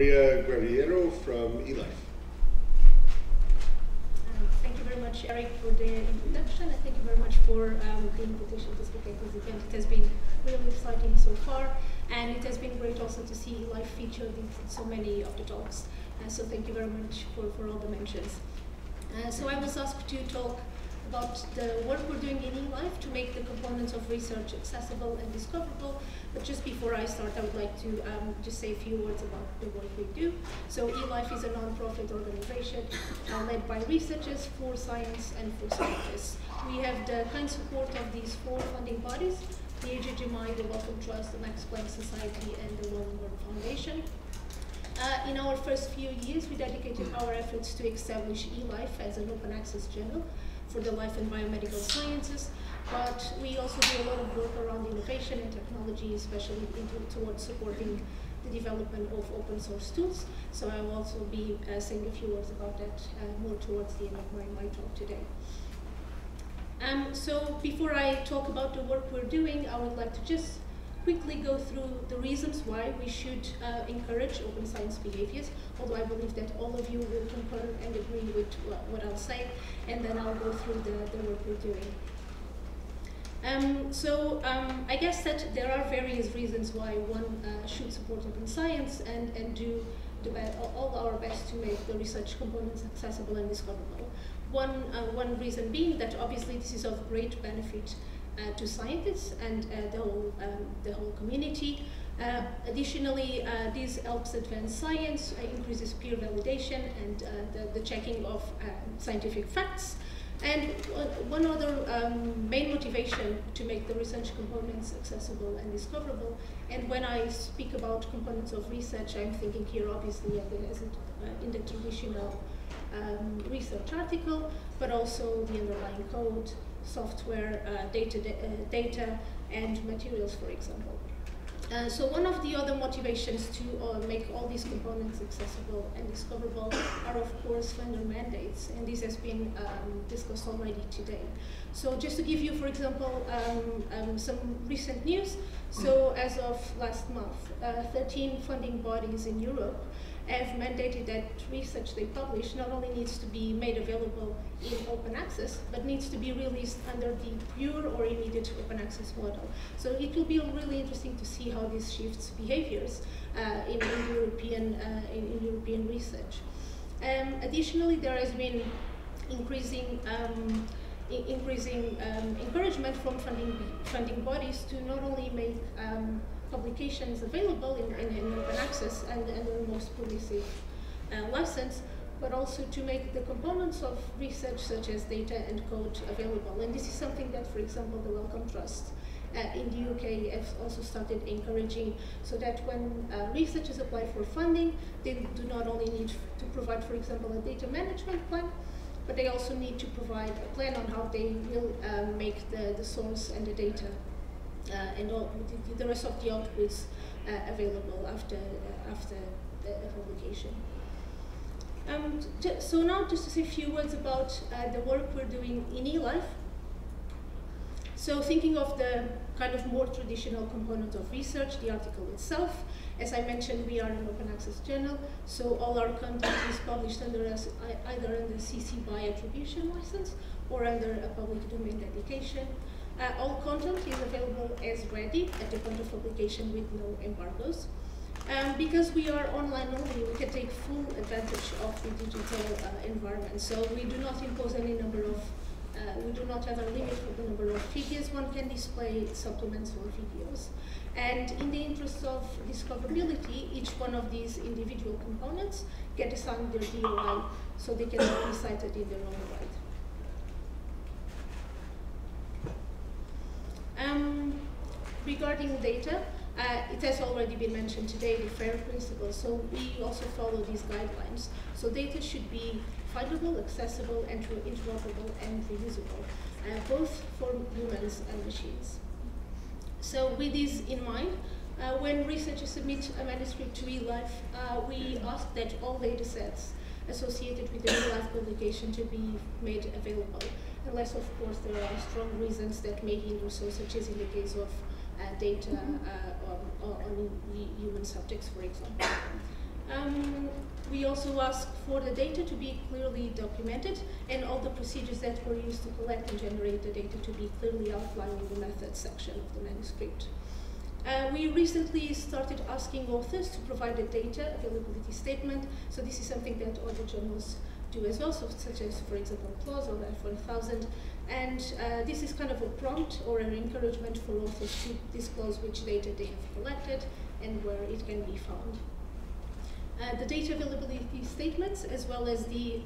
Maria Guerriero from eLife. Thank you very much, Eric, for the introduction, and thank you very much for the invitation to speak at this event. It has been really exciting so far, and it has been great also to see eLife featured in so many of the talks. So thank you very much for all the mentions. So I was asked to talk about the work we're doing in eLife to make the components of research accessible and discoverable. But just before I start, I would like to just say a few words about the work we do. So eLife is a non-profit organization led by researchers for science and for scientists. We have the kind support of these four funding bodies, the AGGMI, the Wellcome Trust, the Max Planck Society, and the Longworth Foundation. In our first few years, we dedicated our efforts to establish eLife as an open access journal for the life and biomedical sciences, but we also do a lot of work around innovation and technology, especially towards supporting the development of open source tools. So I will also be saying a few words about that more towards the end of my talk today. So before I talk about the work we're doing, I would like to just quickly go through the reasons why we should encourage open science behaviors, although I believe that all of you will concur and agree with what I'll say, and then I'll go through the work we're doing. I guess that there are various reasons why one should support open science and do all our best to make the research components accessible and discoverable. One reason being that obviously this is of great benefit to scientists and the whole community. Additionally, this helps advance science, increases peer validation and the checking of scientific facts. And one other main motivation to make the research components accessible and discoverable, and when I speak about components of research, I'm thinking here obviously in the traditional research article, but also the underlying code, software, data, and materials, for example. So one of the other motivations to make all these components accessible and discoverable are, of course, vendor mandates, and this has been discussed already today. So just to give you, for example, some recent news, so as of last month, 13 funding bodies in Europe have mandated that research they publish not only needs to be made available in open access, but needs to be released under the pure or immediate open access model. So it will be really interesting to see how this shifts behaviors in European research. Additionally, there has been increasing encouragement from funding bodies to not only make publications available in open access and the most permissive license, but also to make the components of research such as data and code available. And this is something that, for example, the Wellcome Trust in the UK have also started encouraging, so that when researchers apply for funding, they do not only need to provide, for example, a data management plan, but they also need to provide a plan on how they will make the source and the data and all the rest of the outputs available after the publication. So now just to say a few words about the work we're doing in eLife. So thinking of the kind of more traditional component of research, the article itself. As I mentioned, we are an open access journal, so all our content is published under either under CC BY attribution license or under a public domain dedication. All content is available as ready at the point of publication with no embargoes. Because we are online only, we can take full advantage of the digital environment. So we do not impose any number of, we do not have a limit for the number of figures. One can display supplements or videos. And in the interest of discoverability, each one of these individual components get assigned their DOI so they can be cited in their own right. Regarding data, it has already been mentioned today, the FAIR principle, so we also follow these guidelines. So data should be findable, accessible, and interoperable and reusable, both for humans and machines. So with this in mind, when researchers submit a manuscript to eLife, we ask that all data sets associated with the eLife publication to be made available, unless of course there are strong reasons that may hinder so, such as in the case of data on human subjects, for example. We also ask for the data to be clearly documented and all the procedures that were used to collect and generate the data to be clearly outlined in the methods section of the manuscript. We recently started asking authors to provide the data availability statement. So this is something that other journals do as well, so such as, for example, PLOS or F1000. And this is kind of a prompt or an encouragement for authors to disclose which data they have collected and where it can be found. The data availability statements, as well as the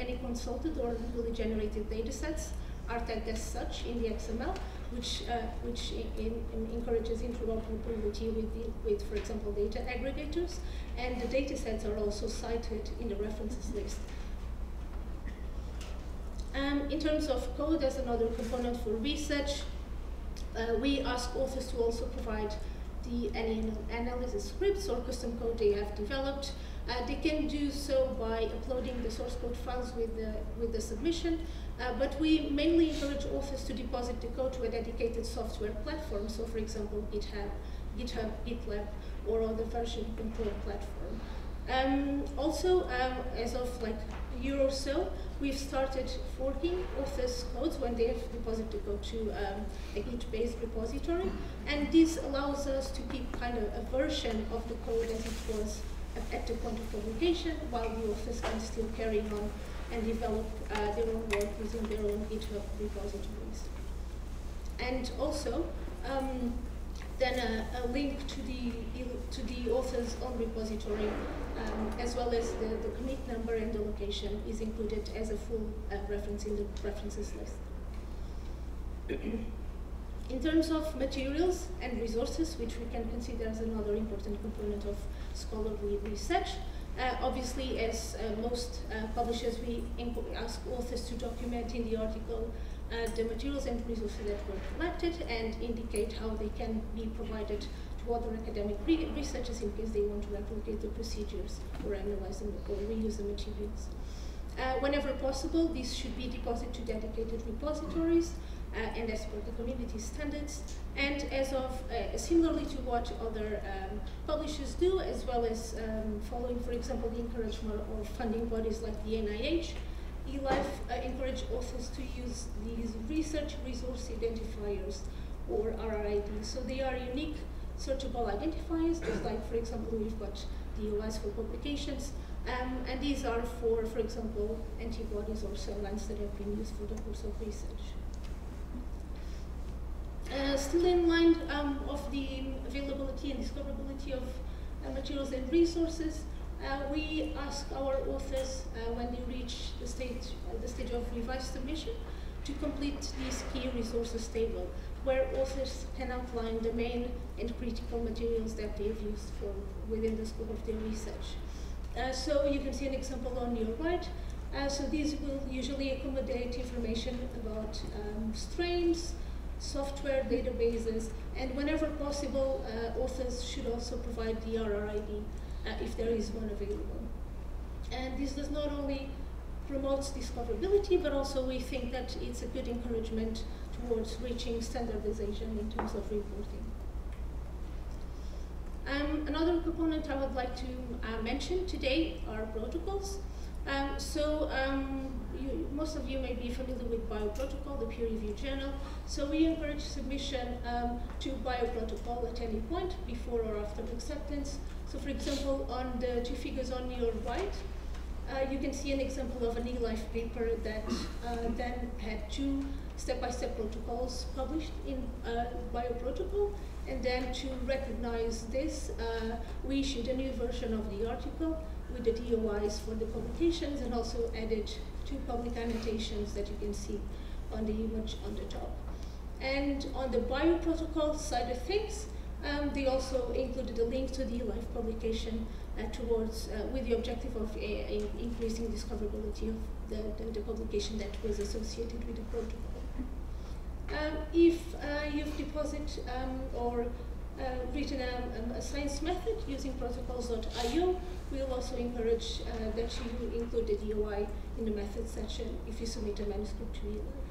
any consulted or newly generated data sets, are tagged as such in the XML, which encourages interoperability with, for example, data aggregators, and the data sets are also cited in the references list. In terms of code, as another component for research, we ask authors to also provide any analysis scripts or custom code they have developed. They can do so by uploading the source code files with the submission, but we mainly encourage authors to deposit the code to a dedicated software platform, so for example GitHub, GitLab, or other version control platform. Also, as of like a year or so, we've started forking authors' codes when they have deposited the code to a Git-based repository, and this allows us to keep kind of a version of the code as it was at the point of publication, while the authors can still carry on and develop their own work using their own GitHub repositories. And also, then a link to the author's own repository, as well as the commit number and the location, is included as a full reference in the references list. In terms of materials and resources, which we can consider as another important component of scholarly research, obviously, as most publishers, we ask authors to document in the article the materials and resources that were collected and indicate how they can be provided to other academic researchers in case they want to replicate the procedures or analyze them or reuse the materials. Whenever possible, these should be deposited to dedicated repositories and as per the community standards, and as of similarly to what other publishers do, as well as following, for example, the encouragement of funding bodies like the NIH, eLife encourage authors to use these research resource identifiers, or RRIDs. So they are unique searchable identifiers, just like, for example, we've got DOIs for publications, and these are for example, antibodies or cell lines that have been used for the course of research. Still in line of the availability and discoverability of materials and resources, we ask our authors, when they reach the stage of revised submission, to complete this key resources table, where authors can outline the main and critical materials that they have used for within the scope of their research. So you can see an example on your right. So these will usually accommodate information about strains, software databases, and whenever possible, authors should also provide the RRID if there is one available. And this does not only promotes discoverability, but also we think that it's a good encouragement towards reaching standardization in terms of reporting. Another component I would like to mention today are protocols. Most of you may be familiar with BioProtocol, the peer-reviewed journal. So we encourage submission to BioProtocol at any point before or after acceptance. So for example, on the two figures on your right, you can see an example of an eLife paper that then had two step-by-step protocols published in BioProtocol. And then to recognize this, we issued a new version of the article with the DOIs for the publications and also added two public annotations that you can see on the image on the top. And on the BioProtocol side of things, they also included a link to the eLife publication with the objective of increasing discoverability of the publication that was associated with the protocol. If you've deposited or written a science method using protocols.io, we'll also encourage that you include the DOI in the method section if you submit a manuscript to eLife.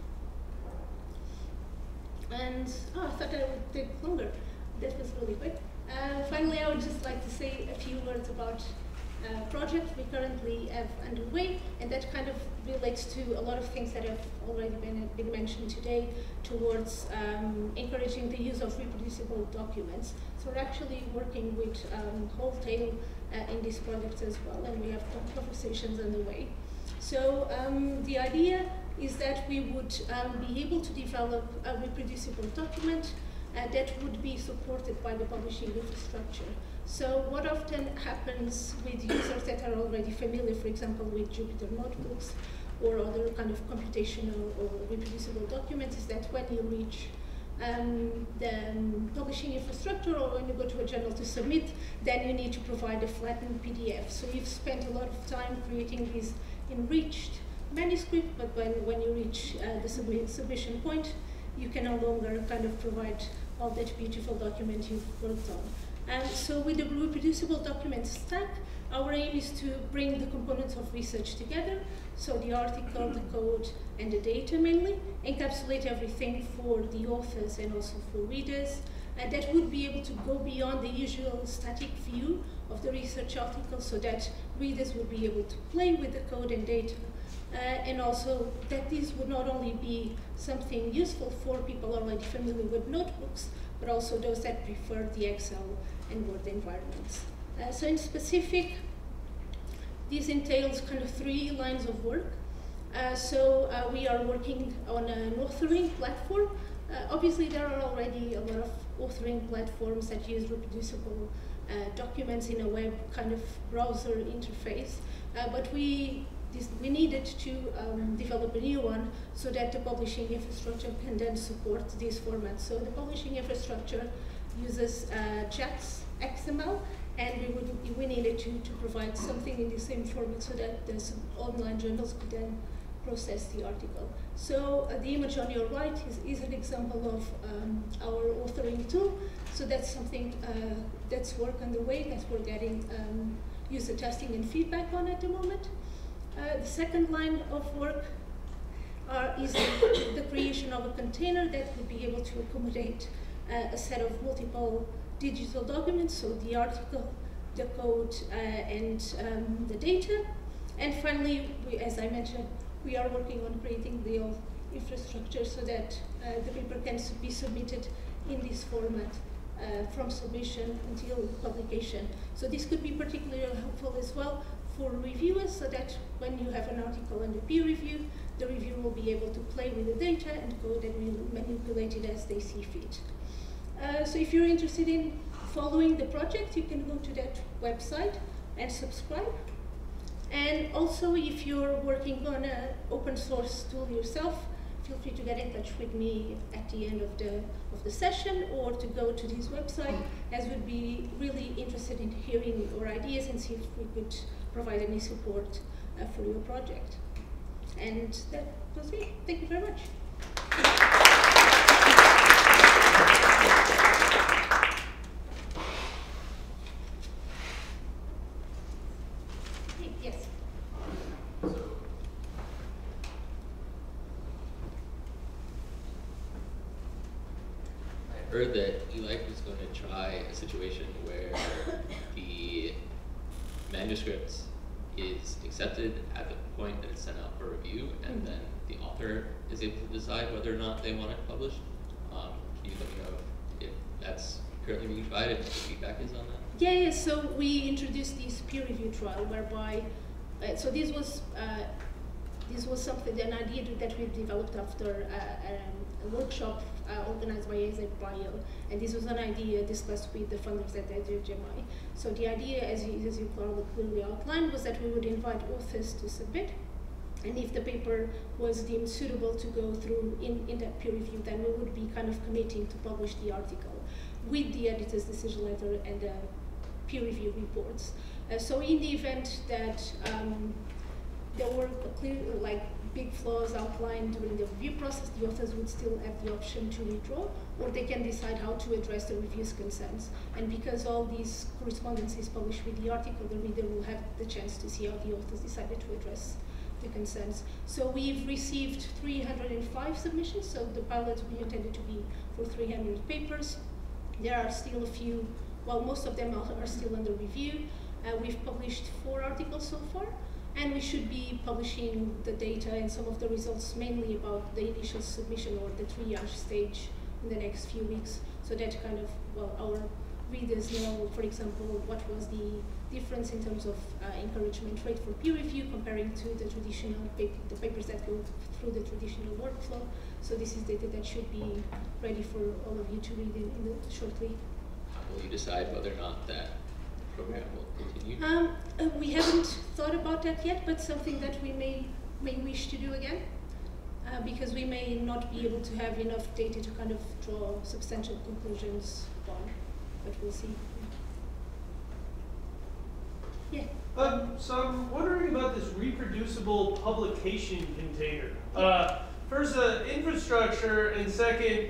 And I thought I would take longer. That was really quick. Finally, I would just like to say a few words about project we currently have underway, and that kind of relates to a lot of things that have already been mentioned today towards encouraging the use of reproducible documents. So we're actually working with Wholetail in these projects as well, and we have conversations underway. So the idea is that we would be able to develop a reproducible document that would be supported by the publishing infrastructure. So what often happens with users that are already familiar, for example, with Jupyter notebooks or other kind of computational or reproducible documents, is that when you reach the publishing infrastructure or when you go to a journal to submit, then you need to provide a flattened PDF. So you've spent a lot of time creating these enriched manuscript, but when you reach the submission point, you can no longer kind of provide all that beautiful document you've worked on. And so with the reproducible document stack, our aim is to bring the components of research together, so the article, the code, and the data mainly, encapsulate everything for the authors and also for readers, and that would be able to go beyond the usual static view of the research article so that readers would be able to play with the code and data. And also that this would not only be something useful for people already familiar with notebooks, but also those that prefer the Excel and Word environments. So in specific, this entails kind of 3 lines of work. So we are working on an authoring platform. Obviously, there are already a lot of authoring platforms that use reproducible documents in a web kind of browser interface, but we needed to develop a new one so that the publishing infrastructure can then support these formats. So the publishing infrastructure uses JATS XML, and we needed to provide something in the same format so that the online journals could then process the article. So the image on your right is an example of our authoring tool. So that's something that's work underway, that we're getting user testing and feedback on at the moment. The second line of work is the creation of a container that would be able to accommodate a set of multiple digital documents, so the article, the code, and the data. And finally, as I mentioned, we are working on creating the infrastructure so that the paper can be submitted in this format from submission until publication. So this could be particularly helpful as well for reviewers, so that when you have an article under peer review, the reviewer will be able to play with the data and code and manipulate it as they see fit. So if you're interested in following the project, you can go to that website and subscribe. And also, if you're working on an open source tool yourself, feel free to get in touch with me at the end of the session, or to go to this website, as we'd be really interested in hearing your ideas and see if we could provide any support for your project. And that was it. Thank you very much. Yes. I heard that eLife was going to try a situation where the manuscripts is accepted at the point that it's sent out for review, and then the author is able to decide whether or not they want it published. Can you let me know if that's currently being tried and what the feedback is on that? Yeah, yeah, so we introduced this peer review trial whereby, so this was something, an idea that we developed after a workshop organized by AGGMI, and this was an idea discussed with the funders at AGGMI. So the idea, as you probably clearly outlined, was that we would invite authors to submit, and if the paper was deemed suitable to go through in that peer review, then we would be kind of committing to publish the article with the editor's decision letter and the peer review reports. So in the event that there were clear, like, big flaws outlined during the review process, the authors would still have the option to withdraw, or they can decide how to address the review's concerns. And because all these correspondence is published with the article, the reader will have the chance to see how the authors decided to address the concerns. So we've received 305 submissions, so the pilot we intended to be for 300 papers. There are still a few, well, most of them are still under review. We've published 4 articles. so far, and we should be publishing the data and some of the results, mainly about the initial submission or the triage stage, in the next few weeks, so that kind of, well, our readers know, for example, what was the difference in terms of encouragement rate for peer review comparing to the traditional papers that go through the traditional workflow. So this is data that should be ready for all of you to read in shortly. How will you decide whether or not that program will continue? We haven't thought about that yet, but something that we may wish to do again, because we may not be able to have enough data to kind of draw substantial conclusions on. But we'll see. Yeah. So I'm wondering about this reproducible publication container. First, infrastructure, and second,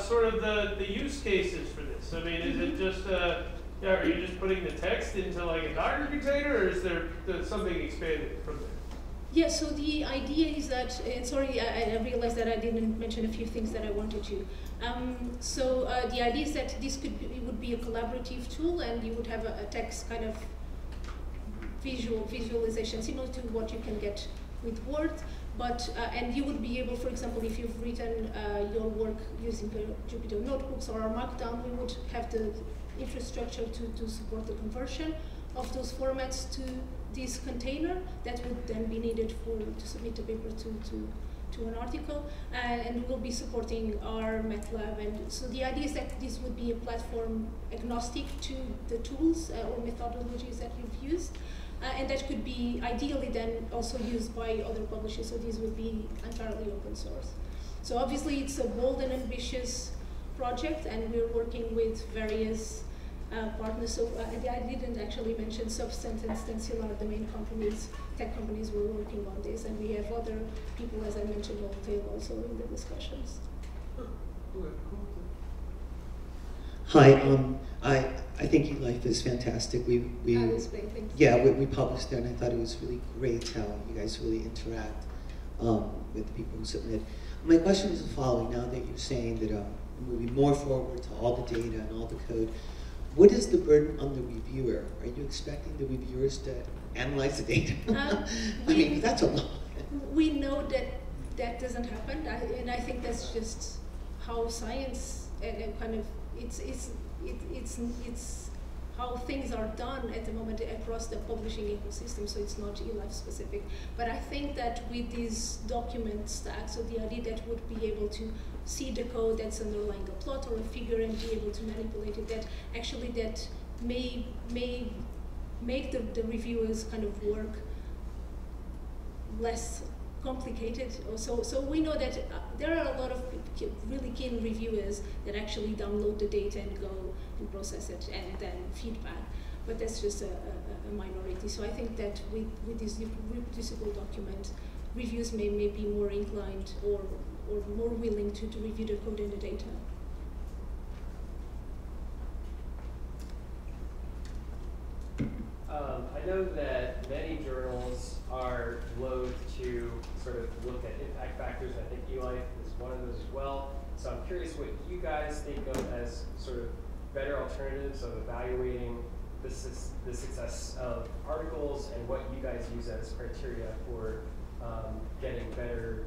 sort of the use cases for this. I mean, is it just are you just putting the text into like a Docker container, or is there something expanded from there? Yeah, so the idea is that, and sorry, I realized that I didn't mention a few things that I wanted to. The idea is that this would be a collaborative tool, and you would have a text kind of visualization similar to what you can get with Word, but, and you would be able, for example, if you've written your work using Jupyter notebooks or Markdown, we would have the infrastructure to support the conversion of those formats to this container that would then be needed to submit the paper to an article, and we'll be supporting our MATLAB, and so the idea is that this would be a platform agnostic to the tools or methodologies that you've used, and that could be ideally then also used by other publishers, so this would be entirely open source. So obviously it's a bold and ambitious project, and we're working with various partners. So I didn't actually mention Substance and Stencil are the main companies, tech companies we're working on this, and we have other people, as I mentioned, on the table also in the discussions. Hi, I think eLife is fantastic. We published there, and I thought it was really great how you guys really interact with the people who submit. My question is the following: now that you're saying that moving more forward to all the data and all the code, what is the burden on the reviewer? Are you expecting the reviewers to analyze the data? I mean, that's a lot. We know that that doesn't happen, and I think that's just how science and kind of it's how things are done at the moment across the publishing ecosystem. So it's not eLife specific, but I think that with these document stacks, so the idea that would be able to see the code that's underlying a plot or a figure and be able to manipulate it, that actually that may make the reviewers kind of work less complicated. So we know that there are a lot of really keen reviewers that actually download the data and go and process it and then feedback, but that's just a minority. So I think that with this reproducible document, reviews may be more inclined or more willing to review the code and the data. I know that many journals are loath to sort of look at impact factors. I think eLife is one of those as well. So I'm curious what you guys think of as sort of better alternatives of evaluating the success of articles and what you guys use as criteria for getting better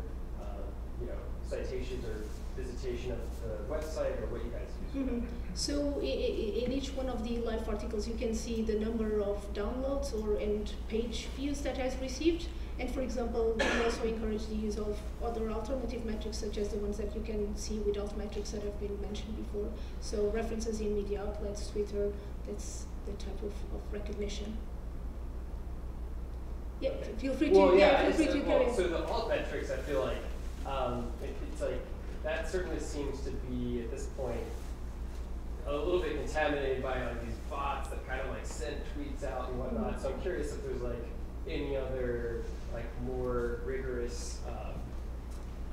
citations or visitation of the website, or what you guys use. Mm-hmm. So in each one of the eLife articles, you can see the number of downloads and page views that has received. And for example, we also encourage the use of other alternative metrics, such as the ones that you can see without metrics that have been mentioned before. So references in media outlets, Twitter, that's the type of recognition. Yeah, feel free to. Well, yeah, feel free to carry. So the alt metrics, I feel like. It's like that certainly seems to be at this point a little bit contaminated by like these bots that kind of like send tweets out and whatnot. So I'm curious if there's like any other like more rigorous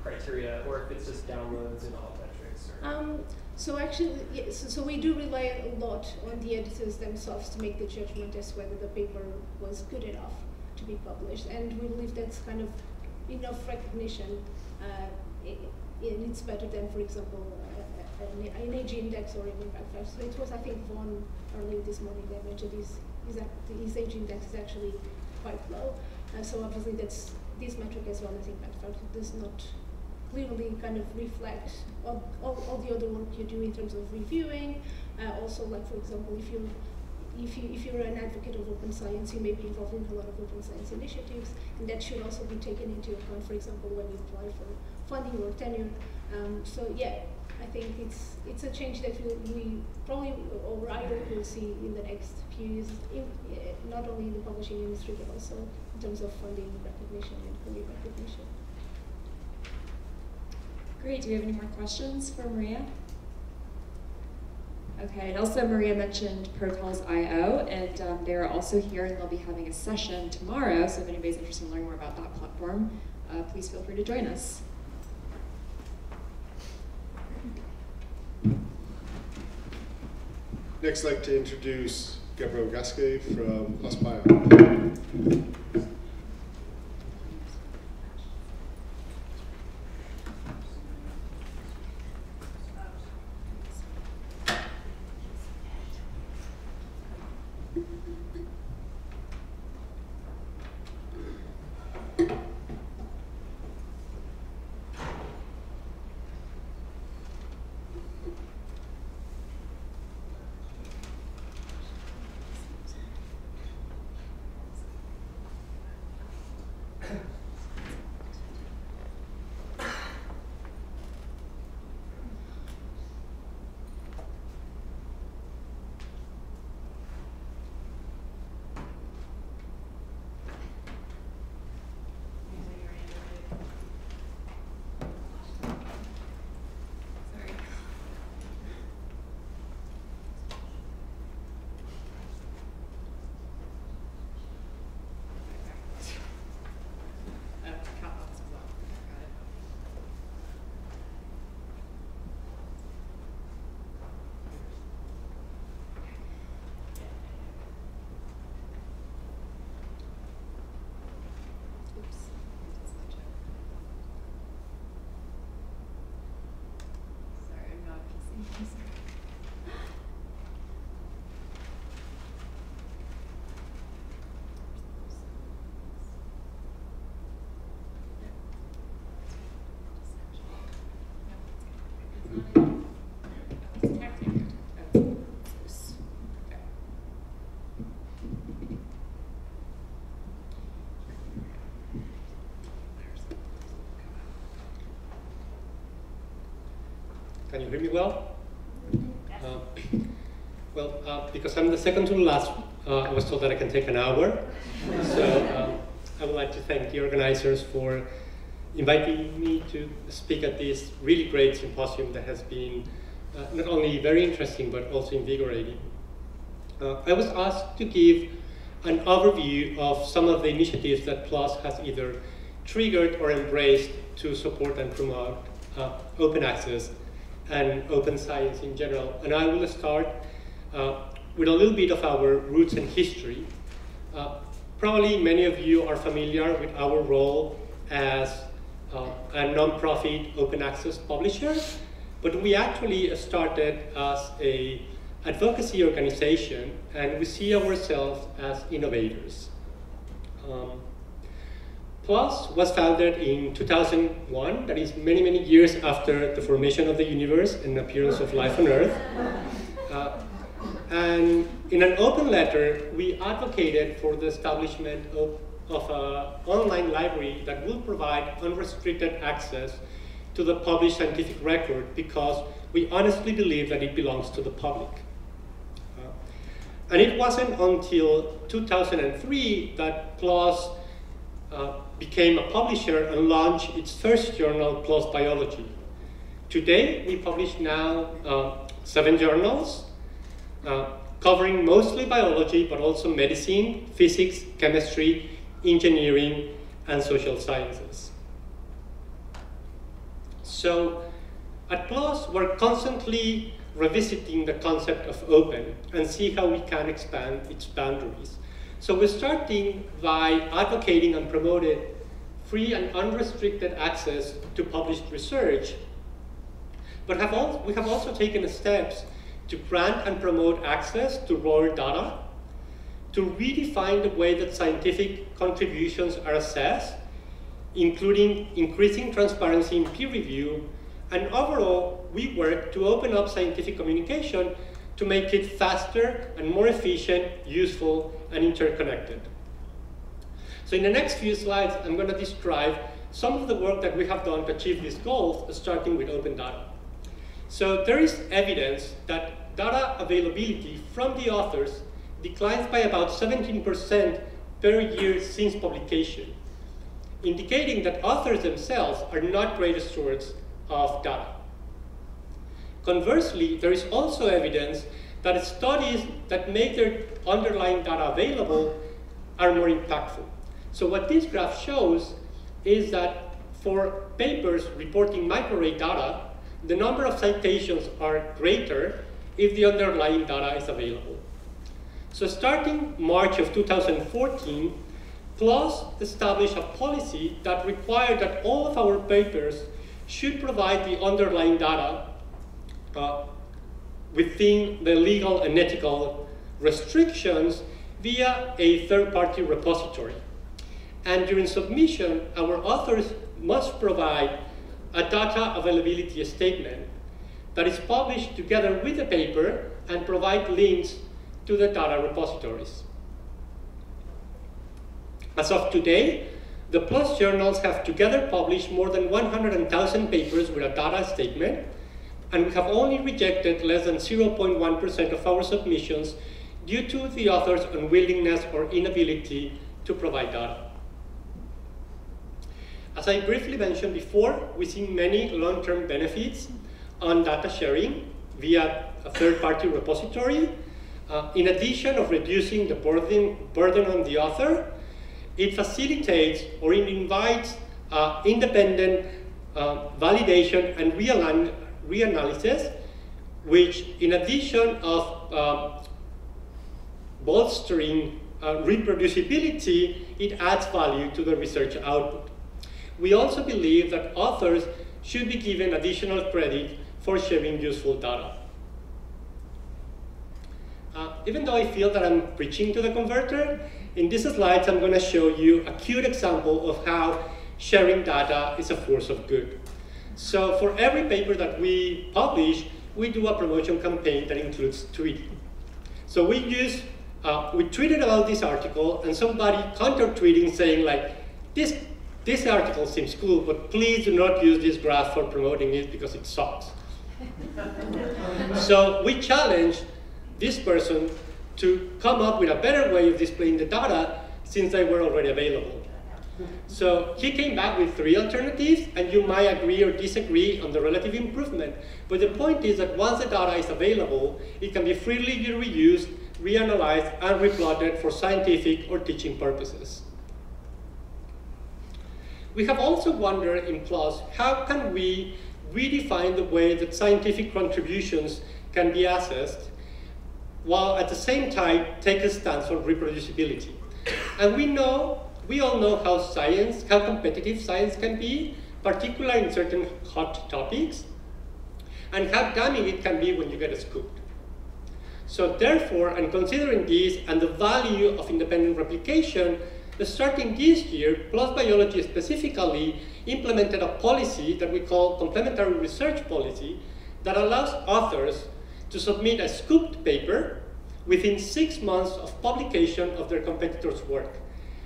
criteria, or if it's just downloads and all metrics. Or so actually, yes, so we do rely a lot on the editors themselves to make the judgment as whether the paper was good enough to be published, and we believe that's kind of enough recognition. And it's better than, for example, an AG index or an impact factor. So it was, I think, Vaughn earlier this morning that mentioned his AG index is actually quite low. And so obviously that's, this metric as well as impact factor does not clearly kind of reflect all the other work you do in terms of reviewing. Also, like for example, if you're an advocate of open science, you may be involved in a lot of open science initiatives, and that should also be taken into account, for example, when you apply for funding or tenure. So yeah, I think it's a change that we probably, or I hope we'll see in the next few years, in, not only in the publishing industry, but also in terms of funding recognition and career recognition. Great, do we have any more questions for Maria? Okay, and also Maria mentioned protocols.io, and they're also here and they'll be having a session tomorrow, so if anybody's interested in learning more about that platform, please feel free to join us. Next, I'd like to introduce Gabriel Gasquet from PLOS Bio. Can you hear me well? Because I'm the second to the last, I was told that I can take an hour. So I would like to thank the organizers for inviting me to speak at this really great symposium that has been not only very interesting, but also invigorating. I was asked to give an overview of some of the initiatives that PLOS has either triggered or embraced to support and promote open access and open science in general. And I will start with a little bit of our roots and history. Probably many of you are familiar with our role as a nonprofit open access publisher, but we actually started as an advocacy organization, and we see ourselves as innovators. PLOS was founded in 2001, that is many, many years after the formation of the universe and the appearance of life on Earth. And in an open letter, we advocated for the establishment of an online library that will provide unrestricted access to the published scientific record, because we honestly believe that it belongs to the public. And it wasn't until 2003 that PLOS became a publisher and launched its first journal, PLOS Biology. Today, we publish now 7 journals, covering mostly biology, but also medicine, physics, chemistry, engineering, and social sciences. So at PLOS, we're constantly revisiting the concept of open and see how we can expand its boundaries. So we're starting by advocating and promoting free and unrestricted access to published research, but we have also taken steps to grant and promote access to raw data, to redefine the way that scientific contributions are assessed, including increasing transparency in peer review, and overall, we work to open up scientific communication to make it faster and more efficient, useful, and interconnected. So in the next few slides, I'm going to describe some of the work that we have done to achieve these goals, starting with open data. So there is evidence that data availability from the authors declines by about 17% per year since publication, indicating that authors themselves are not great stewards of data. Conversely, there is also evidence that studies that make their underlying data available are more impactful. So what this graph shows is that for papers reporting microarray data, the number of citations are greater if the underlying data is available. So starting March of 2014, PLOS established a policy that required that all of our papers should provide the underlying data within the legal and ethical restrictions via a third-party repository. And during submission, our authors must provide a data availability statement that is published together with the paper and provide links to the data repositories. As of today, the PLOS journals have together published more than 100,000 papers with a data statement, and we have only rejected less than 0.1% of our submissions due to the author's unwillingness or inability to provide data. As I briefly mentioned before, we see many long-term benefits on data sharing via a third-party repository. In addition of reducing the burden on the author, it facilitates or it invites independent validation and reanalysis, which in addition of bolstering reproducibility, it adds value to the research output. We also believe that authors should be given additional credit for sharing useful data. Even though I feel that I'm preaching to the converted, in these slides I'm going to show you a cute example of how sharing data is a force of good. So for every paper that we publish, we do a promotion campaign that includes tweeting. So we tweeted about this article, and somebody counter-tweeting saying like, this article seems cool, but please do not use this graph for promoting it because it sucks. So we challenged this person to come up with a better way of displaying the data since they were already available. So he came back with three alternatives, and you might agree or disagree on the relative improvement. But the point is that once the data is available, it can be freely reused, reanalyzed, and replotted for scientific or teaching purposes. We have also wondered in PLOS, how can we redefine the way that scientific contributions can be assessed, while at the same time take a stance on reproducibility? And we all know how competitive science can be, particularly in certain hot topics, and how damning it can be when you get scooped. So therefore, and considering this and the value of independent replication, starting this year, PLOS Biology specifically implemented a policy that we call complementary research policy that allows authors to submit a scooped paper within 6 months of publication of their competitors' work.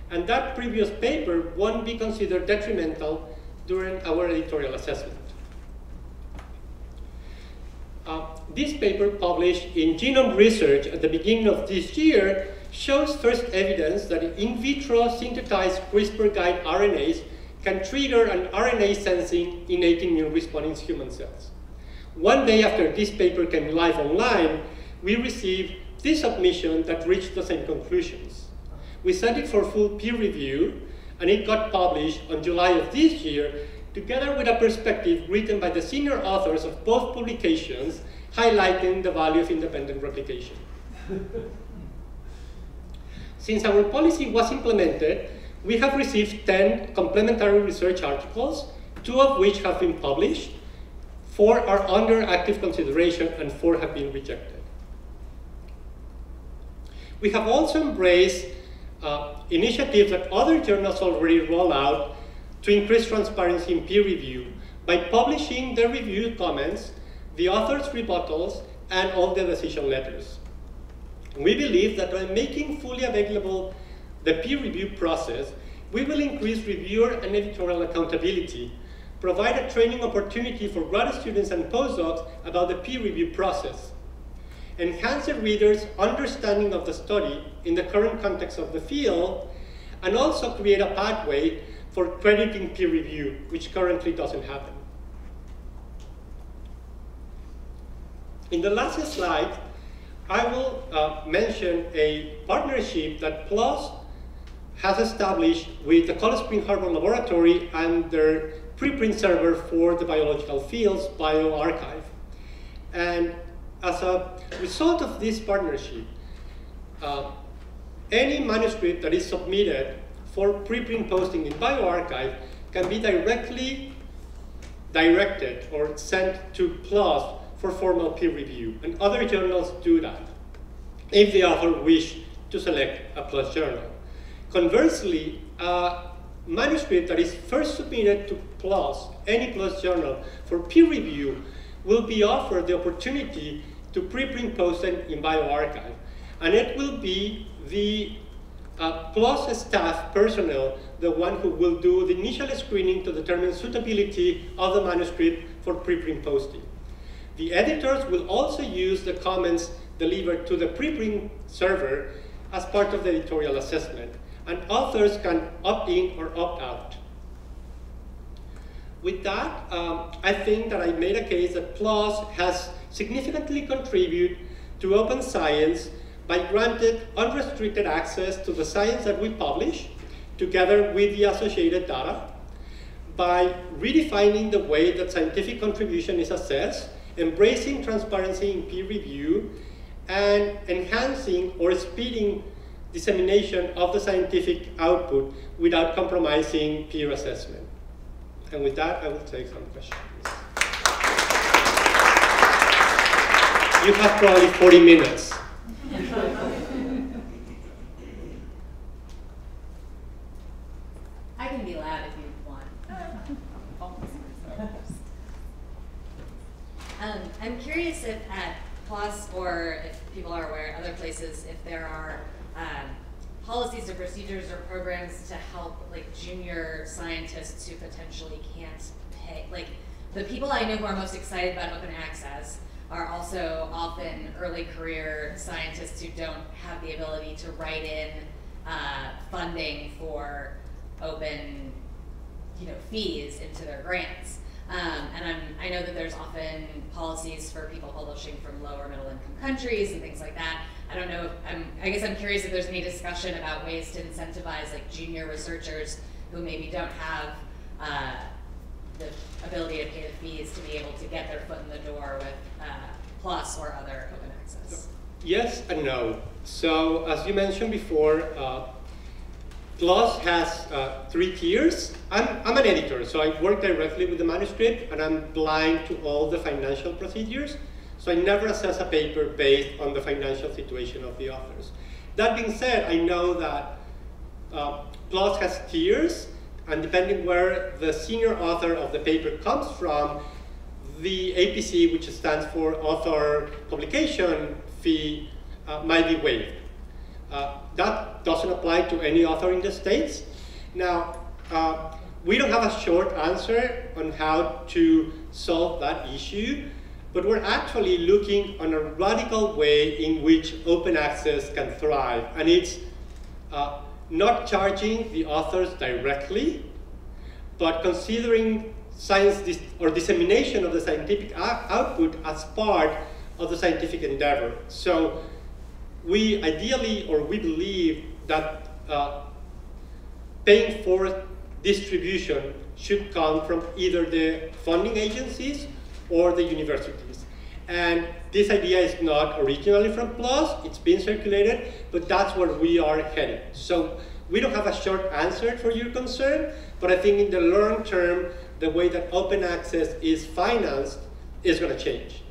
And that previous paper won't be considered detrimental during our editorial assessment. This paper, published in Genome Research at the beginning of this year, shows first evidence that in vitro synthesized CRISPR-guide RNAs can trigger an RNA sensing innate immune response in human cells. 1 day after this paper came live online, we received this submission that reached the same conclusions. We sent it for full peer review, and it got published on July of this year, together with a perspective written by the senior authors of both publications, highlighting the value of independent replication. Since our policy was implemented, we have received 10 complementary research articles, 2 of which have been published, 4 are under active consideration, and 4 have been rejected. We have also embraced initiatives that other journals already roll out to increase transparency in peer review by publishing their review comments, the author's rebuttals, and all the decision letters. We believe that by making fully available the peer review process, we will increase reviewer and editorial accountability, provide a training opportunity for grad students and postdocs about the peer review process, enhance the reader's understanding of the study in the current context of the field, and also create a pathway for crediting peer review, which currently doesn't happen. In the last slide, I will mention a partnership that PLOS has established with the Cold Spring Harbor Laboratory and their preprint server for the biological fields, bioRxiv. And as a result of this partnership, any manuscript that is submitted for preprint posting in bioRxiv can be directly directed or sent to PLOS for formal peer review, and other journals do that if the author wishes to select a PLOS journal. Conversely, a manuscript that is first submitted to PLOS, any PLOS journal, for peer review will be offered the opportunity to preprint posting in bioRxiv, and it will be the PLOS staff personnel, the one who will do the initial screening to determine suitability of the manuscript for preprint posting. The editors will also use the comments delivered to the preprint server as part of the editorial assessment, and authors can opt in or opt out. With that, I think that I made a case that PLOS has significantly contributed to open science by granting unrestricted access to the science that we publish, together with the associated data, by redefining the way that scientific contribution is assessed, embracing transparency in peer review, and enhancing or speeding dissemination of the scientific output without compromising peer assessment. And with that, I will take some questions. You have probably 40 minutes. I can be loud if you want. I'm curious if at PLOS, or if people are aware, other places, if there are policies or procedures or programs to help like junior scientists who potentially can't pay. Like the people I know who are most excited about open access are also often early career scientists who don't have the ability to write in funding for open, fees into their grants. And I know that there's often policies for people publishing from lower middle income countries and things like that. I don't know, I guess I'm curious if there's any discussion about ways to incentivize like junior researchers who maybe don't have the ability to pay the fees to be able to get their foot in the door with PLOS or other open access. Yes and no. So as you mentioned before, PLOS has 3 tiers. I'm an editor, so I work directly with the manuscript, and I'm blind to all the financial procedures, so I never assess a paper based on the financial situation of the authors. That being said, I know that PLOS has tiers, and depending where the senior author of the paper comes from, the APC, which stands for author publication fee, might be waived. That doesn't apply to any author in the States. Now, we don't have a short answer on how to solve that issue, but we're actually looking on a radical way in which open access can thrive. And it's not charging the authors directly, but considering science dissemination of the scientific output as part of the scientific endeavor. So, we ideally, or we believe that paying for distribution should come from either the funding agencies or the universities. And this idea is not originally from PLOS, it's been circulated, but that's where we are headed. So we don't have a short answer for your concern, but I think in the long term, the way that open access is financed is going to change.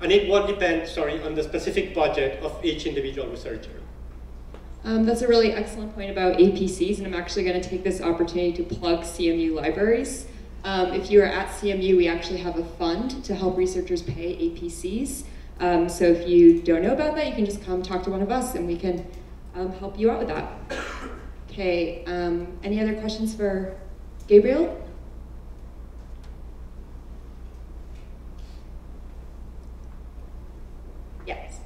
And it will depend, sorry, on the specific budget of each individual researcher. That's a really excellent point about APCs, and I'm actually going to take this opportunity to plug CMU libraries. If you are at CMU, we actually have a fund to help researchers pay APCs. So if you don't know about that, you can just come talk to one of us, and we can help you out with that. Okay, any other questions for Gabriel? Yes.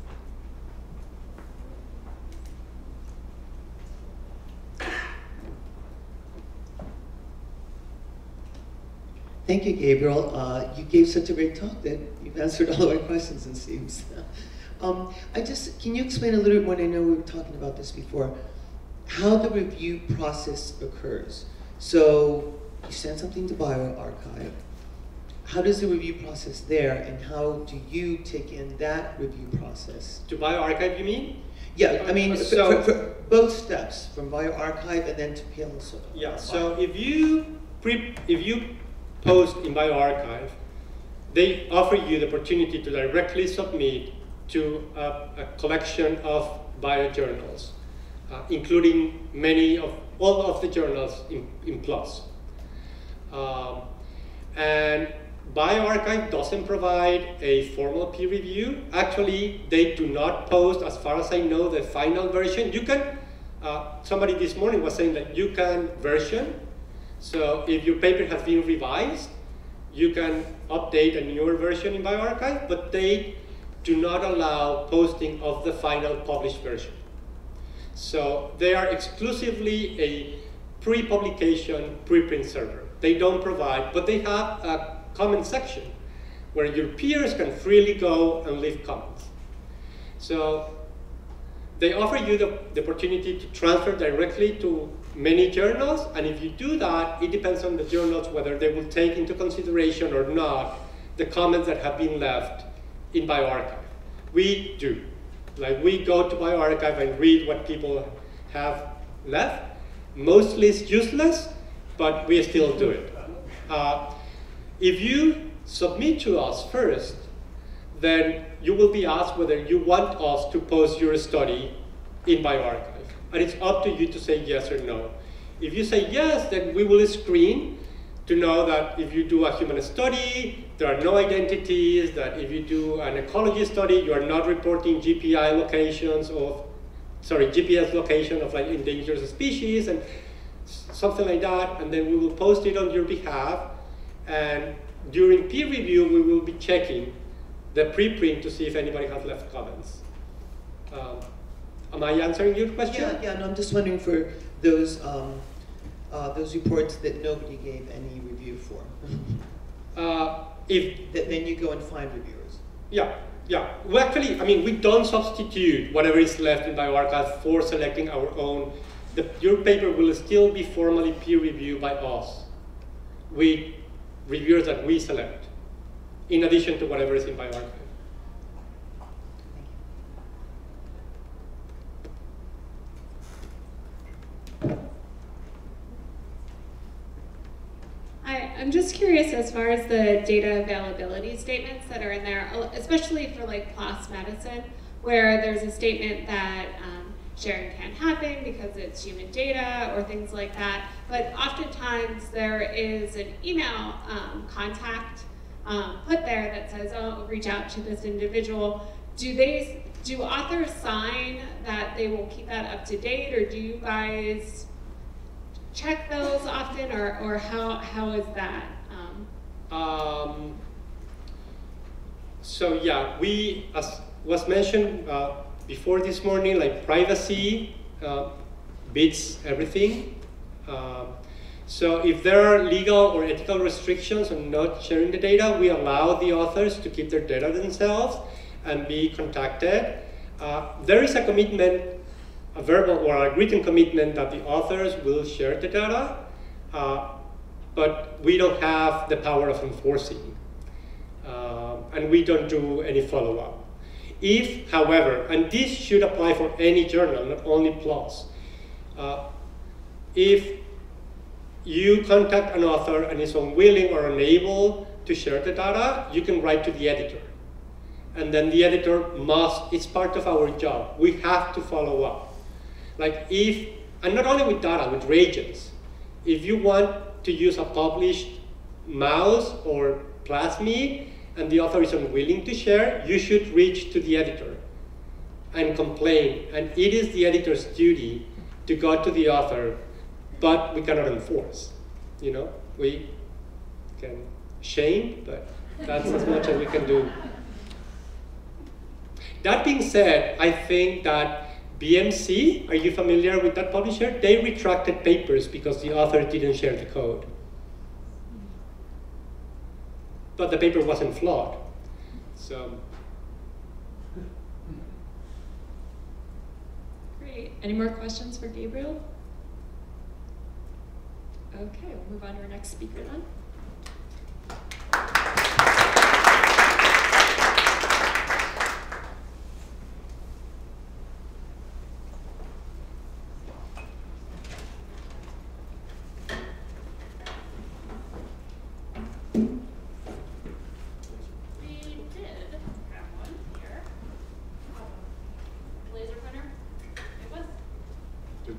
Thank you, Gabriel. You gave such a great talk that you've answered all of our questions, it seems. Can you explain a little bit more? I know we were talking about this before. How the review process occurs. So you send something to bioRxiv. How does the review process there, and how do you take in that review process? To bioRxiv, you mean? Yeah, I mean, so for both steps, from bioRxiv and then to PLOS. Yeah, so if you post in bioRxiv, they offer you the opportunity to directly submit to a collection of biojournals, including all of the journals in PLOS. And bioRxiv doesn't provide a formal peer review. Actually, they do not post, as far as I know, the final version. You can, somebody this morning was saying that you can version. So if your paper has been revised, you can update a newer version in bioRxiv, but they do not allow posting of the final published version. So they are exclusively a pre-publication preprint server. They don't provide, but they have a comment section where your peers can freely go and leave comments. So they offer you the opportunity to transfer directly to many journals, and if you do that, it depends on the journals whether they will take into consideration or not the comments that have been left in bioRxiv. We do. Like, we go to bioRxiv and read what people have left. Mostly it's useless, but we still do it. If you submit to us first, then you will be asked whether you want us to post your study in bioRxiv. And it's up to you to say yes or no. If you say yes, then we will screen to know that if you do a human study, there are no identities, that if you do an ecology study, you are not reporting GPS location of like endangered species and something like that, and then we will post it on your behalf. And during peer review, we will be checking the preprint to see if anybody has left comments. Am I answering your question? Yeah, no, I'm just wondering for those reports that nobody gave any review for. Then you go and find reviewers. Yeah. Well, actually, I mean, we don't substitute whatever is left in bioRxiv for selecting our own. Your paper will still be formally peer reviewed by us, with reviewers that we select, in addition to whatever is in bioRxiv. I'm just curious as far as the data availability statements that are in there, especially for like PLOS medicine, where there's a statement that sharing can't happen because it's human data or things like that. But oftentimes there is an email contact put there that says, "Oh, reach out to this individual." Do authors sign that they will keep that up to date, or do you guys check those often, or how is that? So yeah, we, as was mentioned before this morning, like privacy beats everything. So if there are legal or ethical restrictions on not sharing the data, we allow the authors to keep their data themselves and be contacted. There is a commitment, a verbal or a written commitment, that the authors will share the data, but we don't have the power of enforcing, and we don't do any follow-up. If, however, and this should apply for any journal, not only PLOS, if you contact an author and is unwilling or unable to share the data, you can write to the editor. and then the editor must, it's part of our job. We have to follow up. Like if, and not only with data, with reagents. If you want to use a published mouse or plasmid and the author is unwilling to share, you should reach to the editor and complain. And it is the editor's duty to go to the author, but we cannot enforce. You know, we can shame, but that's as much as we can do. That being said, I think that BMC, are you familiar with that publisher? They retracted papers because the author didn't share the code. But the paper wasn't flawed. So. Great. Any more questions for Gabriel? OK, we'll move on to our next speaker then.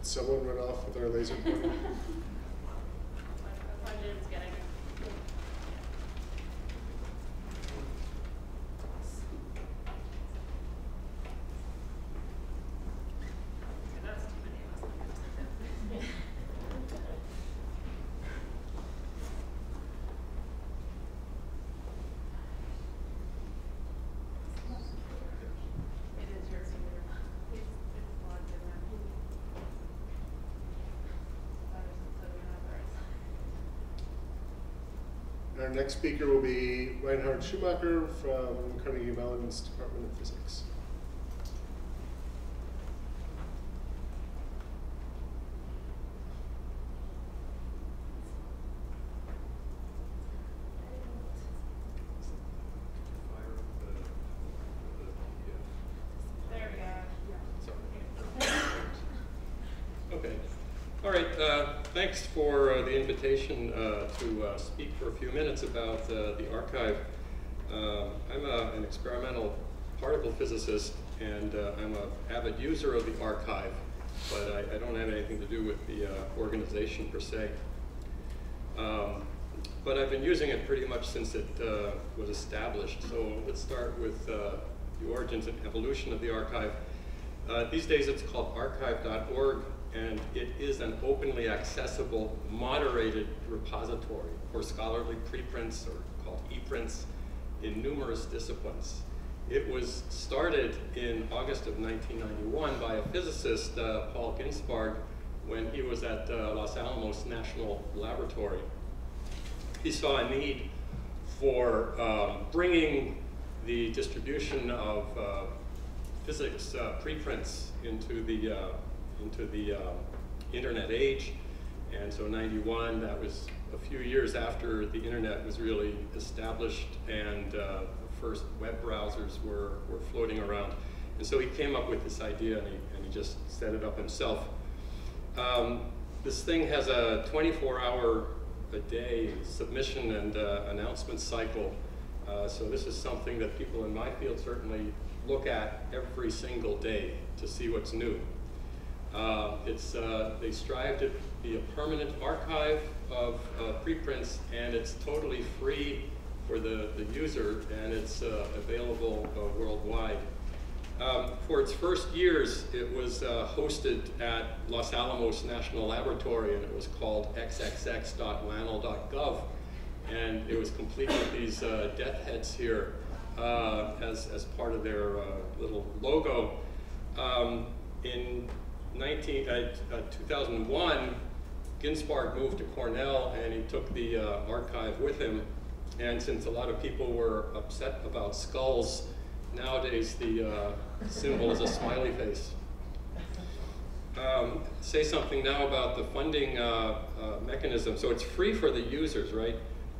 Someone went off with our laser pointer. Our next speaker will be Reinhard Schumacher from Carnegie Mellon's Department of Physics. Thanks for the invitation to speak for a few minutes about the arXiv. I'm an experimental particle physicist, and I'm an avid user of the arXiv, but I don't have anything to do with the organization per se. But I've been using it pretty much since it was established. So let's start with the origins and evolution of the arXiv. These days it's called arXiv.org. And it is an openly accessible, moderated repository for scholarly preprints, or called e-prints, in numerous disciplines. It was started in August of 1991 by a physicist, Paul Ginsparg, when he was at Los Alamos National Laboratory. He saw a need for bringing the distribution of physics preprints into the internet age. And so 91, that was a few years after the internet was really established and the first web browsers were floating around. And so he came up with this idea and he just set it up himself. This thing has a 24-hour-a-day submission and announcement cycle. So this is something that people in my field certainly look at every single day to see what's new. They strive to be a permanent arXiv of preprints, and it's totally free for the user, and it's available worldwide. For its first years, it was hosted at Los Alamos National Laboratory, and it was called xxx.lanl.gov, and it was complete with these death heads here as part of their little logo. In 2001, Ginsparg moved to Cornell, and he took the arXiv with him. And since a lot of people were upset about skulls, nowadays the symbol is a smiley face. Say something now about the funding mechanism. So it's free for the users, right?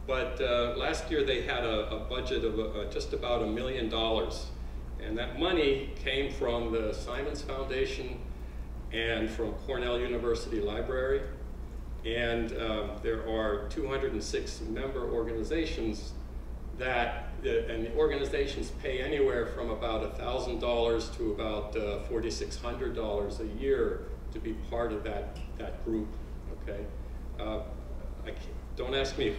But last year they had a budget of just about $1 million. And that money came from the Science Foundation and from Cornell University Library. And there are 206 member organizations that and the organizations pay anywhere from about $1,000 to about $4,600 a year to be part of that group. Okay, don't ask me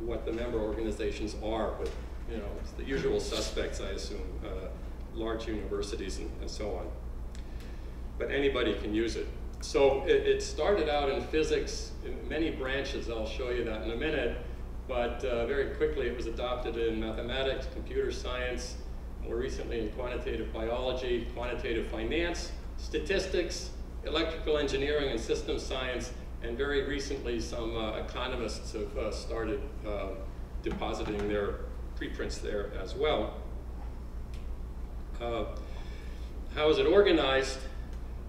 what the member organizations are, but you know, it's the usual suspects, I assume, large universities and so on. But anybody can use it. So it started out in physics in many branches. I'll show you that in a minute. But very quickly, it was adopted in mathematics, computer science, more recently in quantitative biology, quantitative finance, statistics, electrical engineering and system science, and very recently some economists have started depositing their preprints there as well. How is it organized?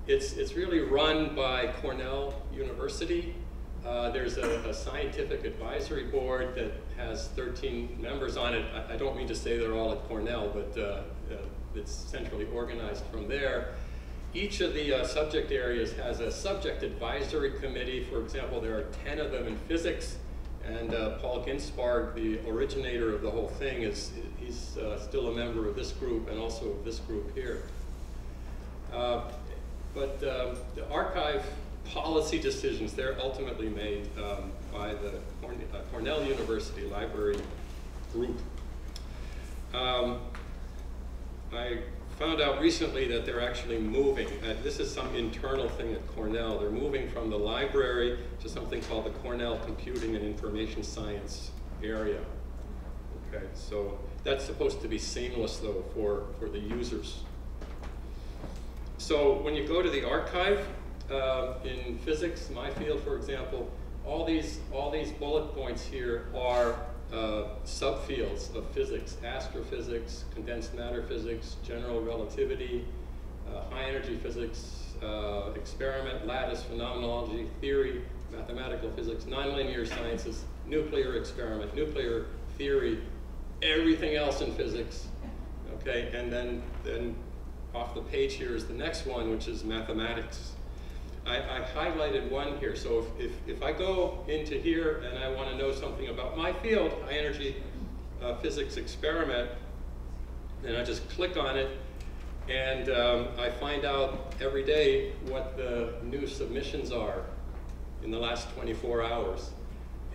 It's really run by Cornell University. There's a scientific advisory board that has 13 members on it. I don't mean to say they're all at Cornell, but it's centrally organized from there. Each of the subject areas has a subject advisory committee. For example, there are 10 of them in physics, and Paul Ginsparg, the originator of the whole thing, he's still a member of this group and also of this group here. But the arXiv policy decisions, they're ultimately made by the Cornell University Library group. I found out recently that they're actually moving. This is some internal thing at Cornell. They're moving from the library to something called the Cornell Computing and Information Science area. Okay, so that's supposed to be seamless, though, for the users. So when you go to the arXiv, in physics, my field, for example, all these bullet points here are subfields of physics: astrophysics, condensed matter physics, general relativity, high-energy physics, experiment, lattice phenomenology, theory, mathematical physics, nonlinear sciences, nuclear experiment, nuclear theory, everything else in physics. Okay, and then off the page here is the next one, which is mathematics. I highlighted one here, so if I go into here and I want to know something about my field, high energy physics experiment, then I just click on it, and I find out every day what the new submissions are in the last 24 hours.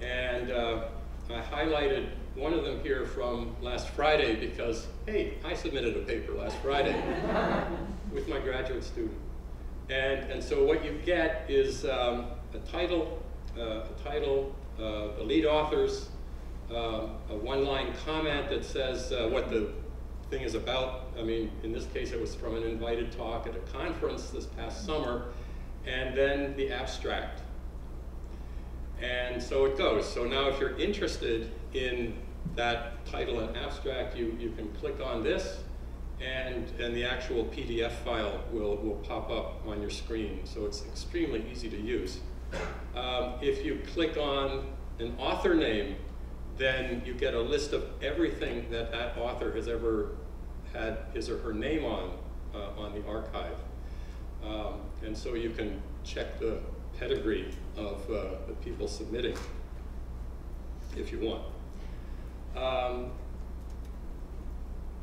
And I highlighted one of them here from last Friday because, hey, I submitted a paper last Friday with my graduate student. And so what you get is a title, the lead authors, a one-line comment that says what the thing is about. I mean, in this case, it was from an invited talk at a conference this past summer, and then the abstract. And so it goes. So now if you're interested in that title and abstract, you can click on this. And the actual PDF file will pop up on your screen. So it's extremely easy to use. If you click on an author name, then you get a list of everything that that author has ever had his or her name on the arXiv. And so you can check the pedigree of the people submitting if you want.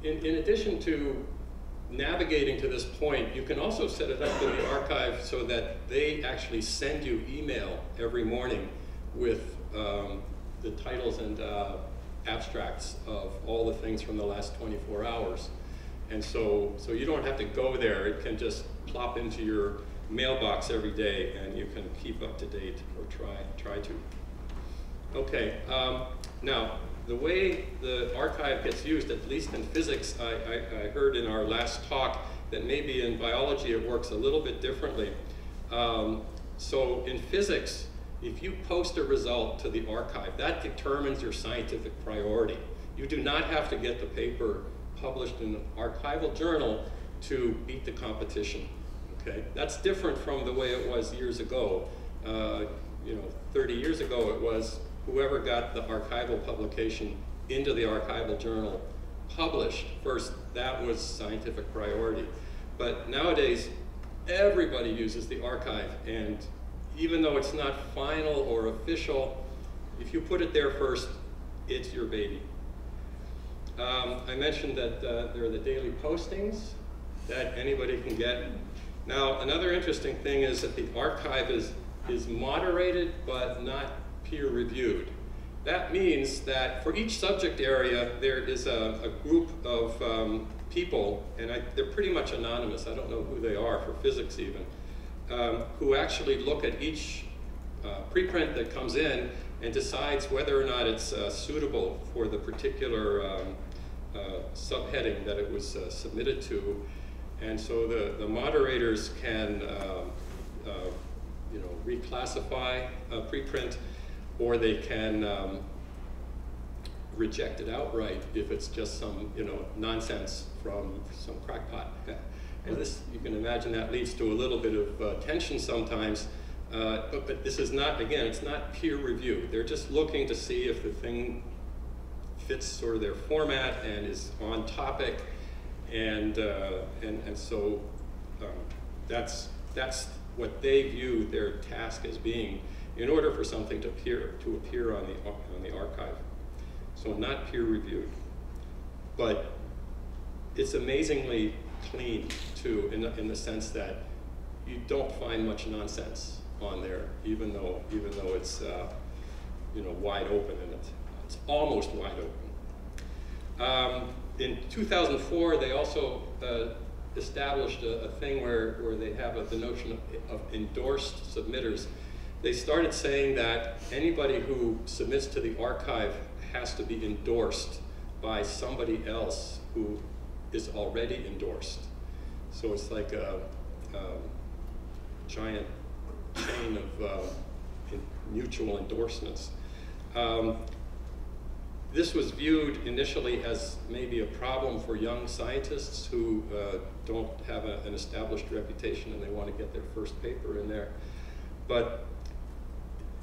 In addition to navigating to this point, you can also set it up in the arXiv so that they actually send you email every morning with the titles and abstracts of all the things from the last 24 hours. And so you don't have to go there. It can just plop into your mailbox every day, and you can keep up to date or try to. Okay, now, the way the arXiv gets used, at least in physics, I heard in our last talk that maybe in biology it works a little bit differently. So in physics, if you post a result to the arXiv, that determines your scientific priority. You do not have to get the paper published in an archival journal to beat the competition. Okay, that's different from the way it was years ago. You know, 30 years ago it was, whoever got the archival publication into the archival journal published first, that was scientific priority. But nowadays, everybody uses the arXiv, and even though it's not final or official, if you put it there first, it's your baby. I mentioned that there are the daily postings that anybody can get. Now, another interesting thing is that the arXiv is moderated but not peer-reviewed. That means that for each subject area, there is a group of people, and they're pretty much anonymous. I don't know who they are, for physics even, who actually look at each preprint that comes in and decides whether or not it's suitable for the particular subheading that it was submitted to. And so the moderators can reclassify a preprint, or they can reject it outright if it's just some nonsense from some crackpot. And this, you can imagine, that leads to a little bit of tension sometimes. But this is not, again, it's not peer review. They're just looking to see if the thing fits sort of their format and is on topic. And so that's what they view their task as being in order for something to appear on the arXiv. So not peer reviewed, but it's amazingly clean too, in the sense that you don't find much nonsense on there, even though it's wide open, and it's almost wide open. In 2004, they also established a thing where they have the notion of endorsed submitters. They started saying that anybody who submits to the arXiv has to be endorsed by somebody else who is already endorsed. So it's like a giant chain of mutual endorsements. This was viewed initially as maybe a problem for young scientists who don't have an established reputation and they want to get their first paper in there. But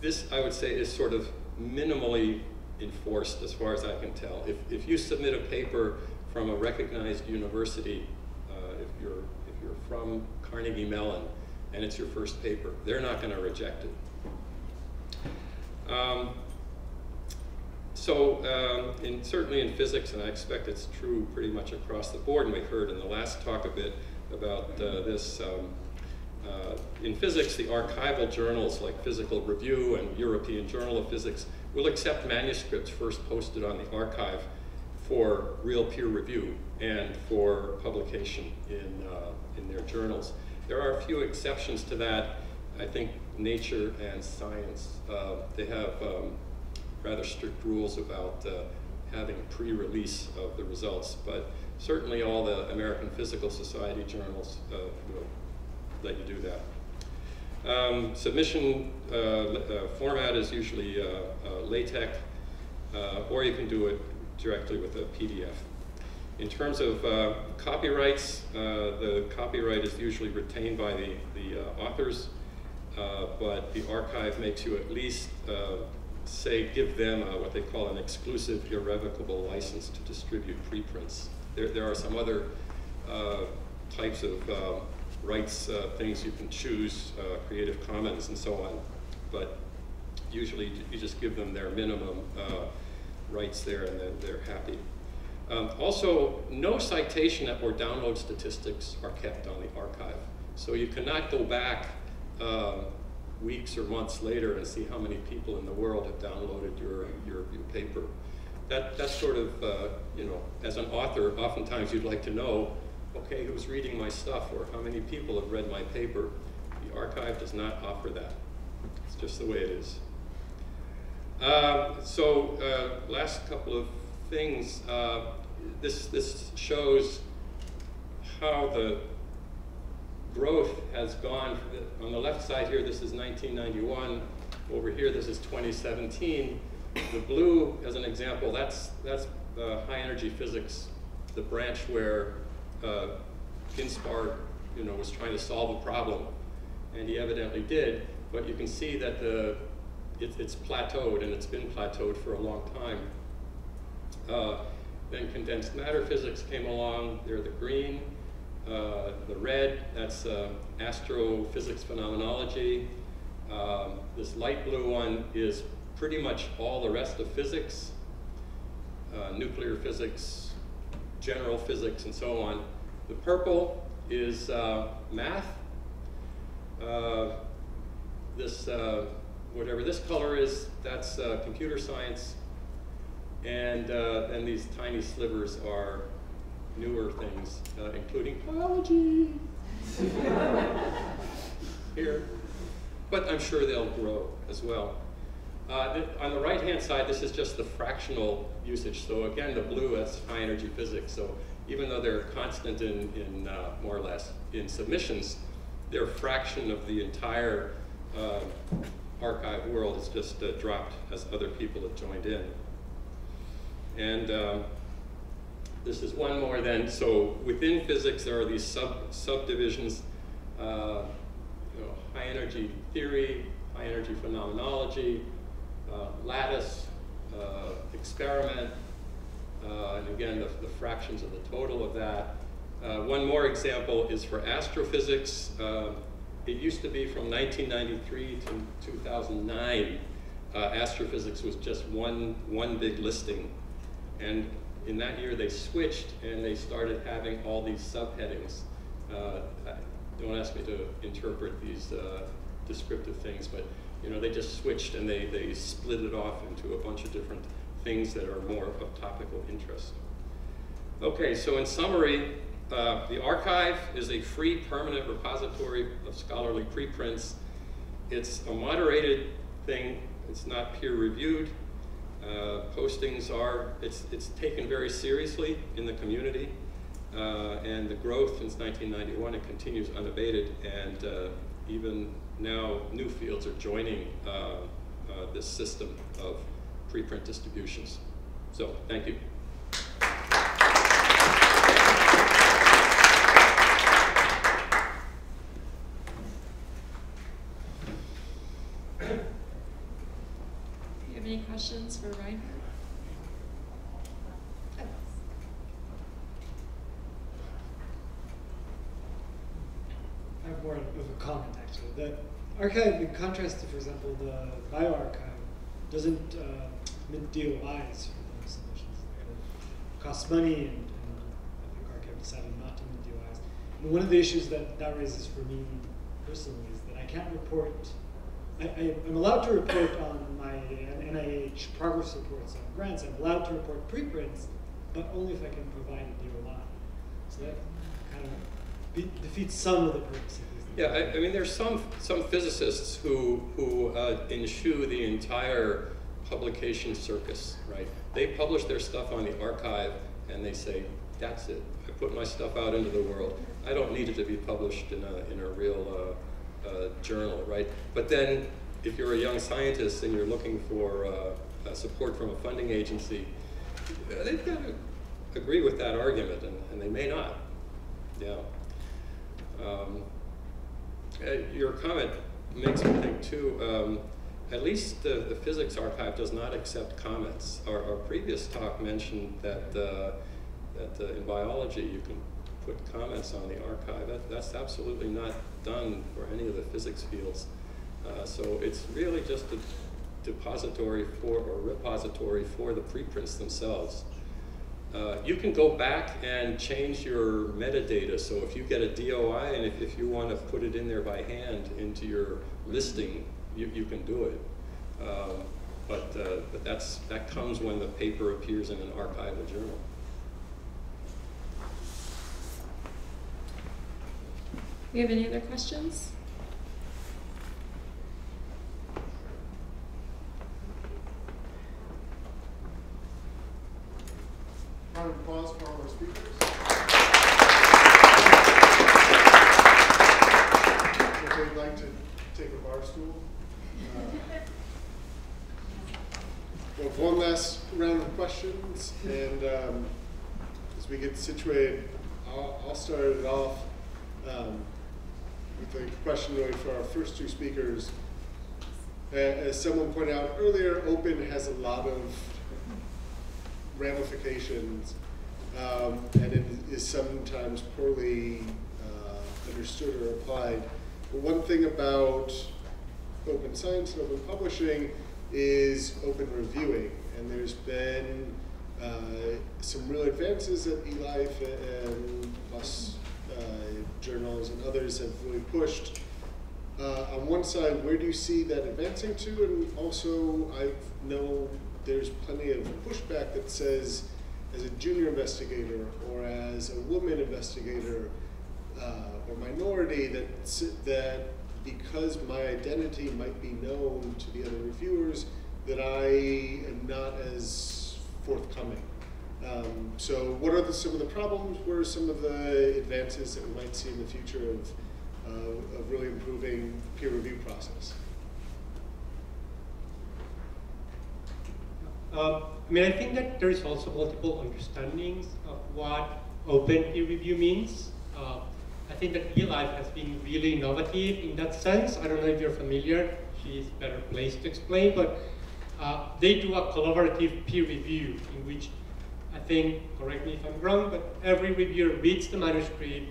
this, I would say, is sort of minimally enforced as far as I can tell. If you submit a paper from a recognized university, if you're from Carnegie Mellon and it's your first paper, they're not going to reject it. Certainly in physics, and I expect it's true pretty much across the board, and we heard in the last talk a bit about this. In physics, the archival journals like Physical Review and European Journal of Physics will accept manuscripts first posted on the arXiv for real peer review and for publication in their journals. There are a few exceptions to that. I think Nature and Science, they have rather strict rules about having pre-release of the results, but certainly all the American Physical Society journals will let you do that. Submission format is usually LaTeX, or you can do it directly with a PDF. In terms of copyrights, the copyright is usually retained by the authors, but the arXiv makes you at least give them what they call an exclusive, irrevocable license to distribute preprints. There are some other types of rights, things you can choose, Creative Commons and so on, but usually you just give them their minimum rights there, and then they're happy. Also, no citation or download statistics are kept on the arXiv, so you cannot go back weeks or months later and see how many people in the world have downloaded your paper. That's sort of as an author, oftentimes you'd like to know, okay, who's reading my stuff, or how many people have read my paper. The arXiv does not offer that. It's just the way it is. Last couple of things. This shows how the growth has gone. On the left side here, this is 1991. Over here, this is 2017. The blue, as an example, that's high energy physics, the branch where Ginsparg, was trying to solve a problem, and he evidently did. But you can see that it's plateaued, and it's been plateaued for a long time. Then condensed matter physics came along. They're the green, the red. That's astrophysics phenomenology. This light blue one is pretty much all the rest of physics. nuclear physics, general physics, and so on. The purple is math. Whatever this color is, that's computer science. And these tiny slivers are newer things, including biology here. But I'm sure they'll grow as well. On the right-hand side, this is just the fractional usage. So again, the blue is high-energy physics. So even though they're constant in more or less in submissions, they're a fraction of the entire arXiv world. It's just dropped as other people have joined in. And this is one more then. So within physics, there are these subdivisions, high energy theory, high energy phenomenology, lattice, experiment, and again, the fractions of the total of that. One more example is for astrophysics. It used to be from 1993 to 2009, astrophysics was just one big listing. And in that year, they switched, and they started having all these subheadings. Don't ask me to interpret these descriptive things, but they just switched, and they split it off into a bunch of different things that are more of topical interest. Okay, so in summary, the arXiv is a free, permanent repository of scholarly preprints. It's a moderated thing. It's not peer-reviewed. Postings are, it's taken very seriously in the community, and the growth since 1991, it continues unabated, and even now new fields are joining this system of preprint distributions. So, thank you. Any questions for Reinhard? Oh. I have more of a comment, actually. The arXiv, in contrast to, for example, the bioRxiv, doesn't mint DOIs for those submissions. It costs money, and I think arXiv decided not to mint DOIs. And one of the issues that raises for me personally is that I can't report. I'm allowed to report on my NIH progress reports on grants. I'm allowed to report preprints, but only if I can provide a DOI. So that kind of defeats some of the purpose of these things. Yeah, I mean, there's some physicists who eschew the entire publication circus, right? They publish their stuff on the arXiv, and they say, that's it. I put my stuff out into the world. I don't need it to be published in a real journal, right? But then, if you're a young scientist and you're looking for support from a funding agency, they've got to agree with that argument, and they may not. Yeah. Your comment makes me think too. At least the physics arXiv does not accept comments. Our previous talk mentioned that in biology you can put comments on the arXiv. That's absolutely not done for any of the physics fields. So it's really just a depository repository for the preprints themselves. You can go back and change your metadata. So if you get a DOI and if you want to put it in there by hand into your listing, you can do it. But that comes when the paper appears in an archival journal. Do you have any other questions? Round of applause for all our speakers. If they'd like to take a bar stool. We'll have one last round of questions, and as we get situated, I'll start it off. With a question really for our first two speakers. As someone pointed out earlier, open has a lot of ramifications, and it is sometimes poorly understood or applied. But one thing about open science and open publishing is open reviewing, and there's been some real advances at eLife and PLOS journals and others have really pushed. On one side, where do you see that advancing to? And also, I know there's plenty of pushback that says, as a junior investigator or as a woman investigator or minority, that because my identity might be known to the other reviewers, that I am not as forthcoming. So what are some of the problems? What are some of the advances that we might see in the future of really improving the peer review process? I mean, I think that there's also multiple understandings of what open peer review means. I think that eLife has been really innovative in that sense. I don't know if you're familiar. She's better placed to explain, but they do a collaborative peer review in which, I think, correct me if I'm wrong, but every reviewer reads the manuscript,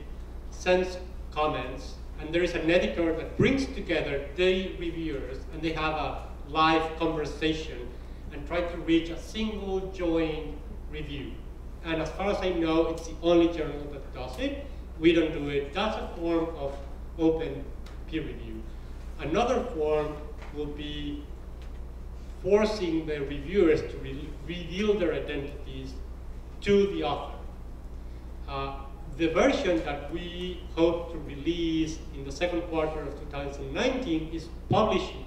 sends comments, and there is an editor that brings together the reviewers, and they have a live conversation and try to reach a single joint review. And as far as I know, it's the only journal that does it. We don't do it. That's a form of open peer review. Another form will be forcing the reviewers to reveal their identities to the author. The version that we hope to release in the second quarter of 2019 is publishing,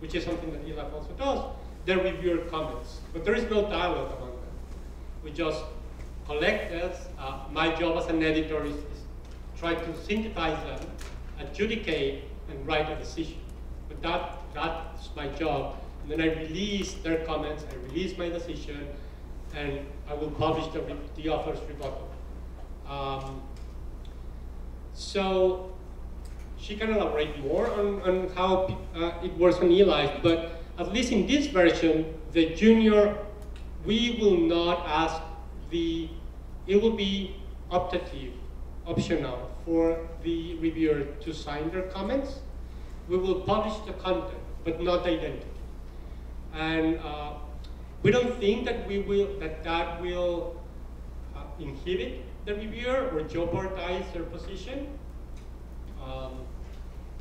which is something that eLife also does. The reviewer comments, but there is no dialogue among them. We just collect this. My job as an editor is try to synthesize them, adjudicate, and write a decision. But that's my job. And then I release their comments, I release my decision, and I will publish the author's rebuttal. So she can elaborate more on how it works on eLife, but at least in this version, the junior, we will not ask the, it will be optative, optional for the reviewer to sign their comments. We will publish the content, but not the identity. And we don't think that we will, that will inhibit the reviewer or jeopardize their position.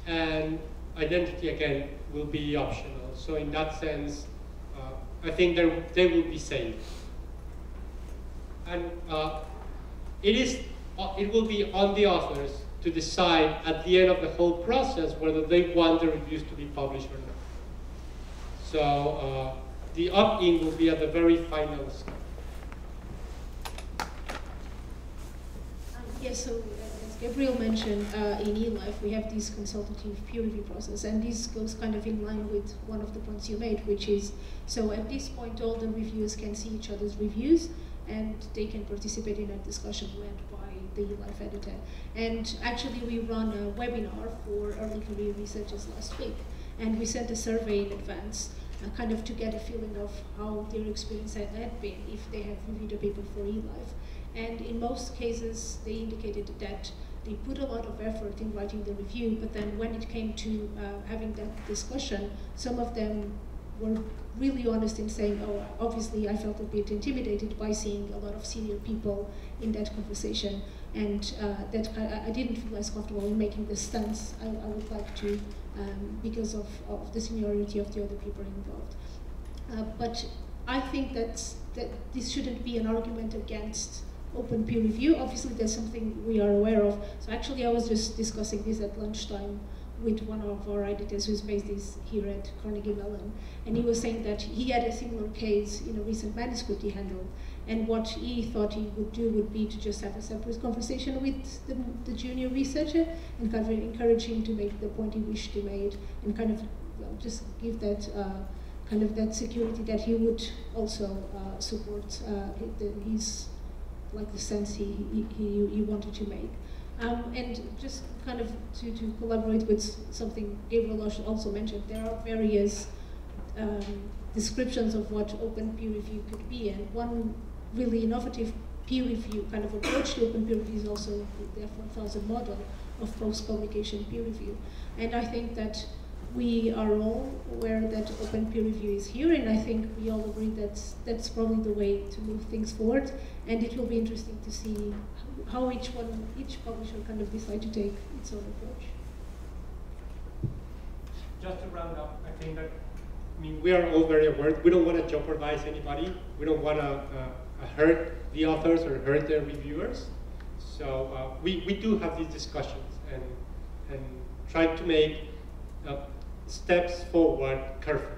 And identity, again, will be optional. So in that sense, I think they will be safe. And it will be on the authors to decide at the end of the whole process whether they want the reviews to be published or not. So the opt-in will be at the very final step. Yes, so as Gabriel mentioned, in eLife, we have this consultative peer review process, and this goes kind of in line with one of the points you made, which is, so at this point, all the reviewers can see each other's reviews, and they can participate in a discussion led by the eLife editor. And actually, we ran a webinar for early career researchers last week, and we sent a survey in advance, kind of to get a feeling of how their experience had been if they have reviewed a paper for eLife. And in most cases, they indicated that they put a lot of effort in writing the review, but then when it came to having that discussion, some of them were really honest in saying, oh, obviously I felt a bit intimidated by seeing a lot of senior people in that conversation, and that I didn't feel as comfortable in making the stance I would like to because of the seniority of the other people involved. But I think that this shouldn't be an argument against open peer review. Obviously, that's something we are aware of. So actually, I was just discussing this at lunchtime with one of our editors who's based here at Carnegie Mellon. And he was saying that he had a similar case in a recent manuscript he handled. And what he thought he would do would be to just have a separate conversation with the junior researcher and kind of encourage him to make the point he wished to make and kind of just give that kind of that security that he would also support his like the sense he wanted to make. And just kind of to collaborate with something Gabriel also mentioned, there are various descriptions of what open peer review could be, and one really innovative peer review kind of approach to open peer review is also the F1000 model of post-publication peer review. And I think that we are all aware that open peer review is here, and I think we all agree that that's probably the way to move things forward. And it will be interesting to see how each publisher kind of decide to take its own approach. Just to round up, I think that, I mean, we are all very aware. We don't want to jeopardize anybody. We don't want to hurt the authors or hurt their reviewers. So we do have these discussions and try to make steps forward carefully.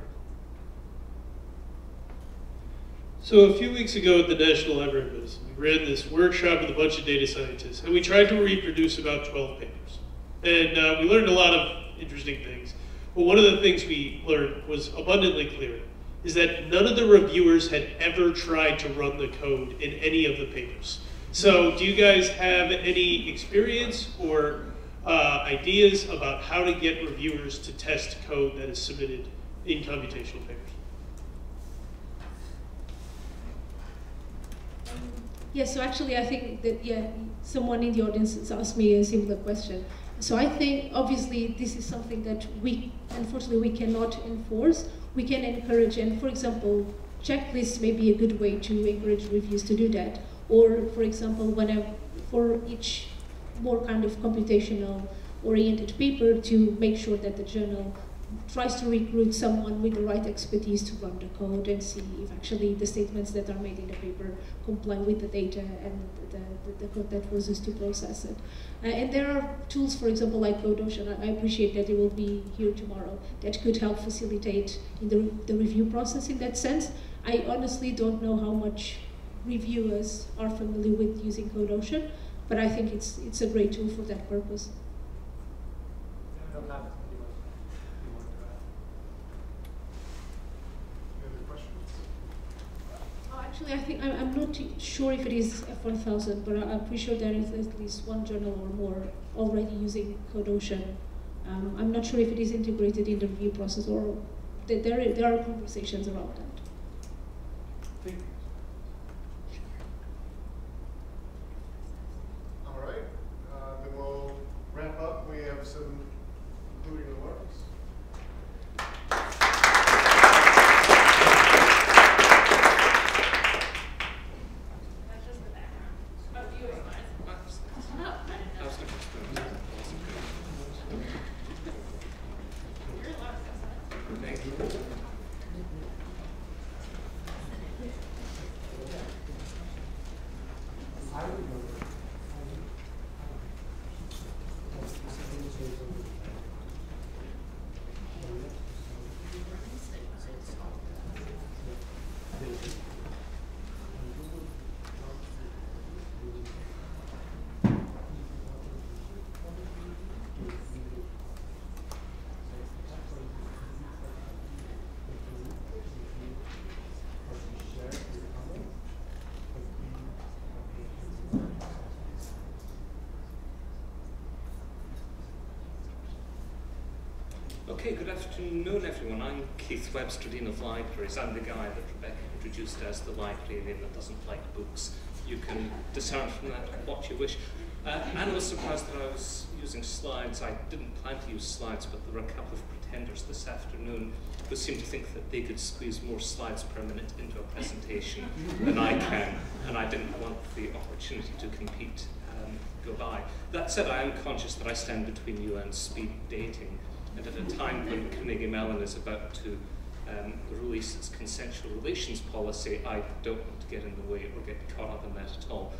So a few weeks ago at the National Library of Medicine, we ran this workshop with a bunch of data scientists, and we tried to reproduce about 12 papers. And we learned a lot of interesting things. But one of the things we learned was abundantly clear, is that none of the reviewers had ever tried to run the code in any of the papers. So do you guys have any experience or ideas about how to get reviewers to test code that is submitted in computational papers? Yeah, so actually I think that, yeah, someone in the audience asked me a similar question. So I think obviously this is something that we, unfortunately, we cannot enforce. We can encourage, and for example, checklists may be a good way to encourage reviews to do that. Or, for example, for each more kind of computational-oriented paper, to make sure that the journal tries to recruit someone with the right expertise to run the code and see if actually the statements that are made in the paper comply with the data and the code that was used to process it. And there are tools, for example, like Code Ocean. I appreciate that it will be here tomorrow, that could help facilitate in the review process in that sense. I honestly don't know how much reviewers are familiar with using Code Ocean, but I think it's a great tool for that purpose. Actually, I think I'm not sure if it is F1000, but I'm pretty sure there is at least one journal or more already using Code Ocean. I'm not sure if it is integrated in the review process or that there are conversations around that. Thank you. Wrap up, we have some concluding remarks. That's just the background. Oh, you were smart. Thank you. I would Okay, good afternoon, everyone. I'm Keith Webster, Dean of Libraries. I'm the guy that Rebecca introduced as the librarian that doesn't like books. You can discern from that what you wish. Anna was surprised that I was using slides. I didn't plan to use slides, but there were a couple of pretenders this afternoon who seemed to think that they could squeeze more slides per minute into a presentation than I can, and I didn't want the opportunity to compete go by. That said, I am conscious that I stand between you and speed dating. And at a time when Carnegie Mellon is about to release its consensual relations policy, I don't want to get in the way or get caught up in that at all.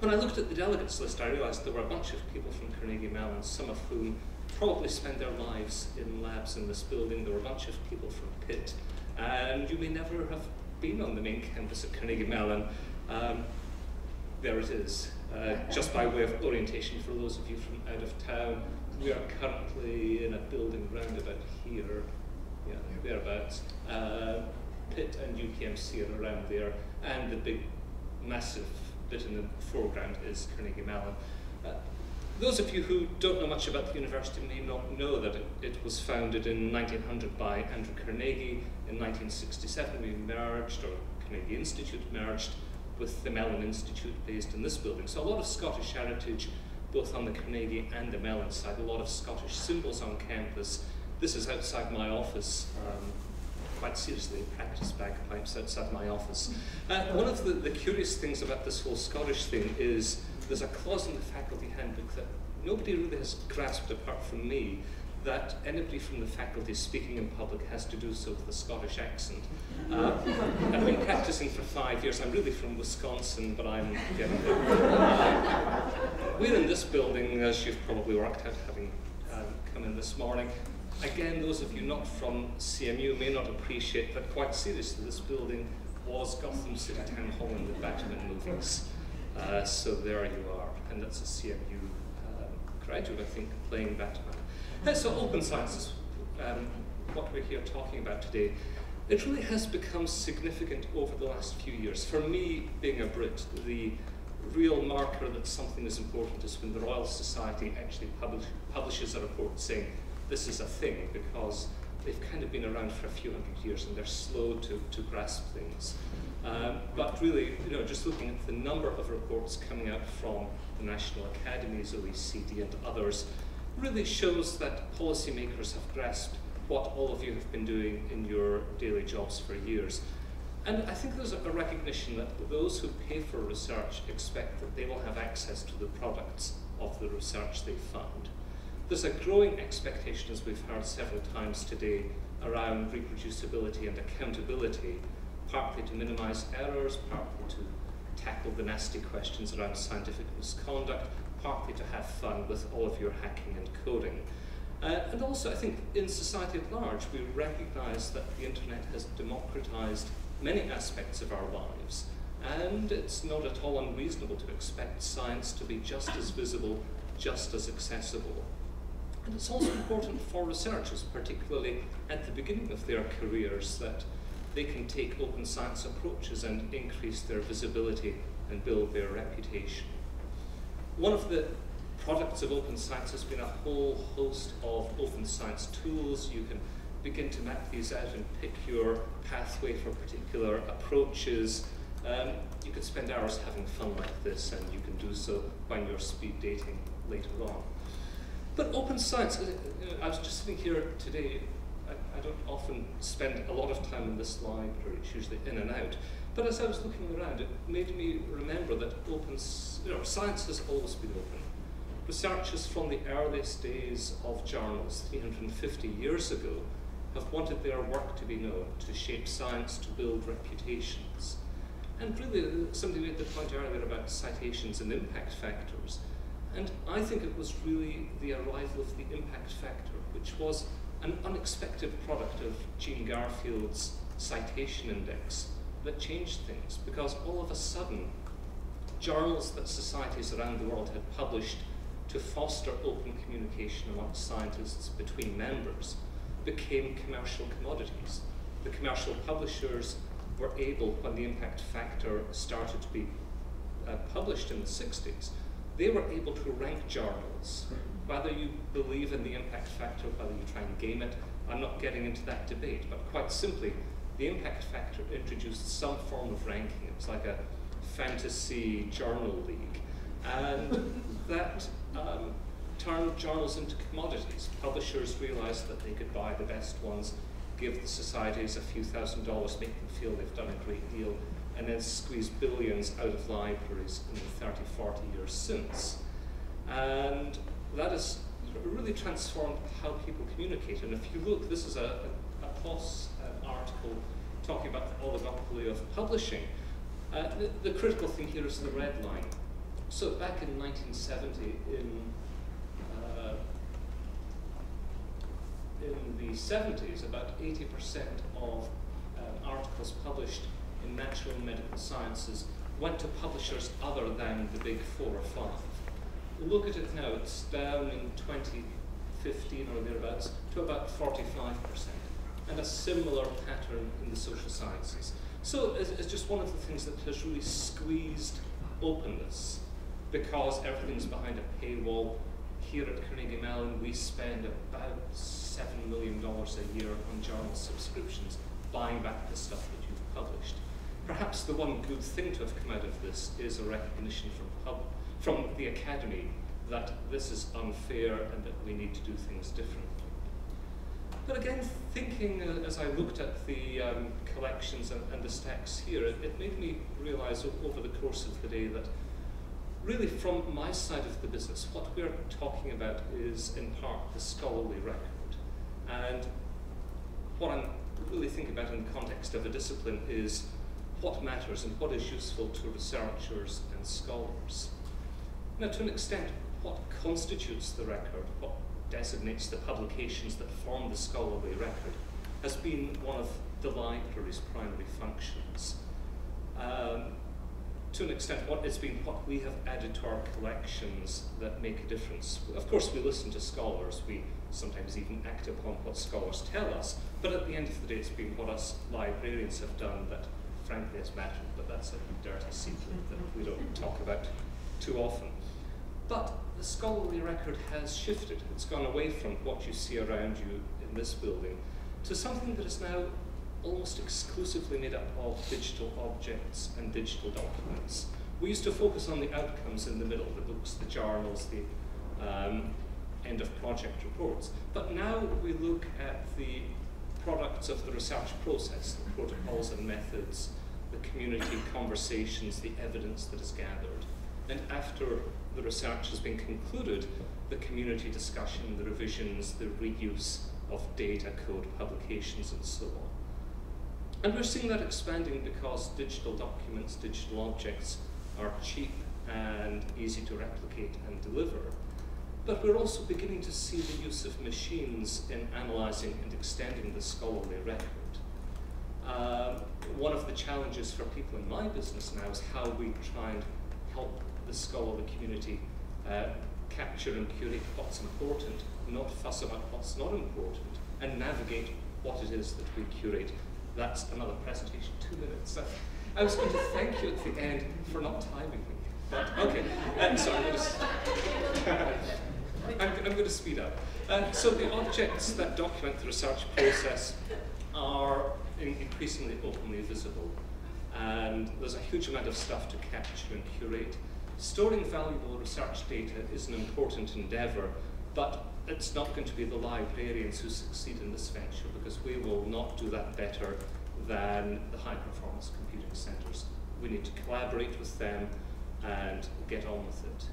When I looked at the delegates list, I realized there were a bunch of people from Carnegie Mellon, some of whom probably spend their lives in labs in this building. There were a bunch of people from Pitt, and you may never have been on the main campus at Carnegie Mellon. There it is. Just by way of orientation for those of you from out of town, we are currently in a building round about here, yeah, thereabouts. Pitt and UKMC are around there, and the big, massive bit in the foreground is Carnegie Mellon. Those of you who don't know much about the university may not know that it was founded in 1900 by Andrew Carnegie. In 1967, we merged, or Carnegie Institute merged, with the Mellon Institute based in this building. So a lot of Scottish heritage, both on the Carnegie and the Mellon side, a lot of Scottish symbols on campus, This is outside my office. Quite seriously, practice bagpipes outside my office. One of the curious things about this whole Scottish thing is there's a clause in the faculty handbook that nobody really has grasped apart from me, that anybody from the faculty speaking in public has to do so with a Scottish accent. I've been practicing for 5 years. I'm really from Wisconsin, but I'm getting there. We're in this building, as you've probably worked out, having come in this morning. Again, those of you not from CMU may not appreciate that, quite seriously, this building was Gotham City Town Hall in the Batman movies. So there you are, and that's a CMU graduate, I think, playing Batman. So open science is what we're here talking about today. It really has become significant over the last few years. For me, being a Brit, the real marker that something is important is when the Royal Society actually publishes a report saying, this is a thing, because they've kind of been around for a few hundred years and they're slow to grasp things. But really, you know, just looking at the number of reports coming out from the National Academies, OECD and others, really shows that policymakers have grasped what all of you have been doing in your daily jobs for years. And I think there's a recognition that those who pay for research expect that they will have access to the products of the research they fund. There's a growing expectation, as we've heard several times today, around reproducibility and accountability, partly to minimize errors, partly to tackle the nasty questions around scientific misconduct, partly to have fun with all of your hacking and coding. And also, I think, in society at large, we recognize that the internet has democratized many aspects of our lives, and it's not at all unreasonable to expect science to be just as visible, just as accessible. And it's also important for researchers, particularly at the beginning of their careers, that they can take open science approaches and increase their visibility and build their reputation. One of the products of open science has been a whole host of open science tools. You can begin to map these out and pick your pathway for particular approaches. You could spend hours having fun like this, and you can do so when you're speed dating later on. But open science, I was just sitting here today, I don't often spend a lot of time in this library, it's usually in and out, but as I was looking around, it made me remember that open, you know, science has always been open. Researchers from the earliest days of journals, 350 years ago, have wanted their work to be known, to shape science, to build reputations. And really, somebody made the point earlier about citations and impact factors. And I think it was really the arrival of the impact factor, which was an unexpected product of Jean Garfield's citation index that changed things, because all of a sudden, journals that societies around the world had published to foster open communication amongst scientists between members became commercial commodities. The commercial publishers were able, when the impact factor started to be published in the 60s, they were able to rank journals. Whether you believe in the impact factor, whether you try and game it, I'm not getting into that debate, but quite simply, the impact factor introduced some form of ranking. It was like a fantasy journal league. And that turned journals into commodities. Publishers realized that they could buy the best ones, give the societies a few $1,000s, make them feel they've done a great deal, and then squeeze billions out of libraries in the 30, 40 years since. And that has really transformed how people communicate. And if you look, this is a PLOS article talking about the oligopoly of publishing. The critical thing here is the red line. So back in 1970, in the 70s, about 80% of articles published in natural and medical sciences went to publishers other than the big four or five. Look at it now, it's down in 2015 or thereabouts to about 45%, and a similar pattern in the social sciences. So it's just one of the things that has really squeezed openness, because everything's behind a paywall. Here at Carnegie Mellon, we spend about $7 million a year on journal subscriptions, buying back the stuff that you've published. Perhaps the one good thing to have come out of this is a recognition from the academy that this is unfair and that we need to do things differently. But again, thinking as I looked at the collections and the stacks here, it made me realize over the course of the day that really from my side of the business, what we're talking about is in part the scholarly record. And what I'm really thinking about in the context of a discipline is what matters and what is useful to researchers and scholars. Now, to an extent, what constitutes the record, what designates the publications that form the scholarly record, has been one of the library's primary functions. To an extent, it's been what we have added to our collections that make a difference. Of course, we listen to scholars. We sometimes even act upon what scholars tell us. But at the end of the day, it's been what us librarians have done that, frankly, has mattered. But that's a dirty secret that we don't talk about too often. But the scholarly record has shifted. It's gone away from what you see around you in this building to something that is now almost exclusively made up of digital objects and digital documents. We used to focus on the outcomes in the middle, the books, the journals, the end of project reports. But now we look at the products of the research process, the protocols and methods, the community conversations, the evidence that is gathered. And after the research has been concluded, the community discussion, the revisions, the reuse of data, code, publications, and so on. And we're seeing that expanding because digital documents, digital objects are cheap and easy to replicate and deliver. But we're also beginning to see the use of machines in analyzing and extending the scholarly record. One of the challenges for people in my business now is how we try and help the scholarly community capture and curate what's important, not fuss about what's not important, and navigate what it is that we curate. That's another presentation, 2 minutes. I was going to thank you at the end for not timing me, but okay. So I'm going to speed up. So the objects that document the research process are increasingly openly visible, and there's a huge amount of stuff to capture and curate. Storing valuable research data is an important endeavor, but it's not going to be the librarians who succeed in this venture, because we will not do that better than the high-performance computing centers. We need to collaborate with them and get on with it.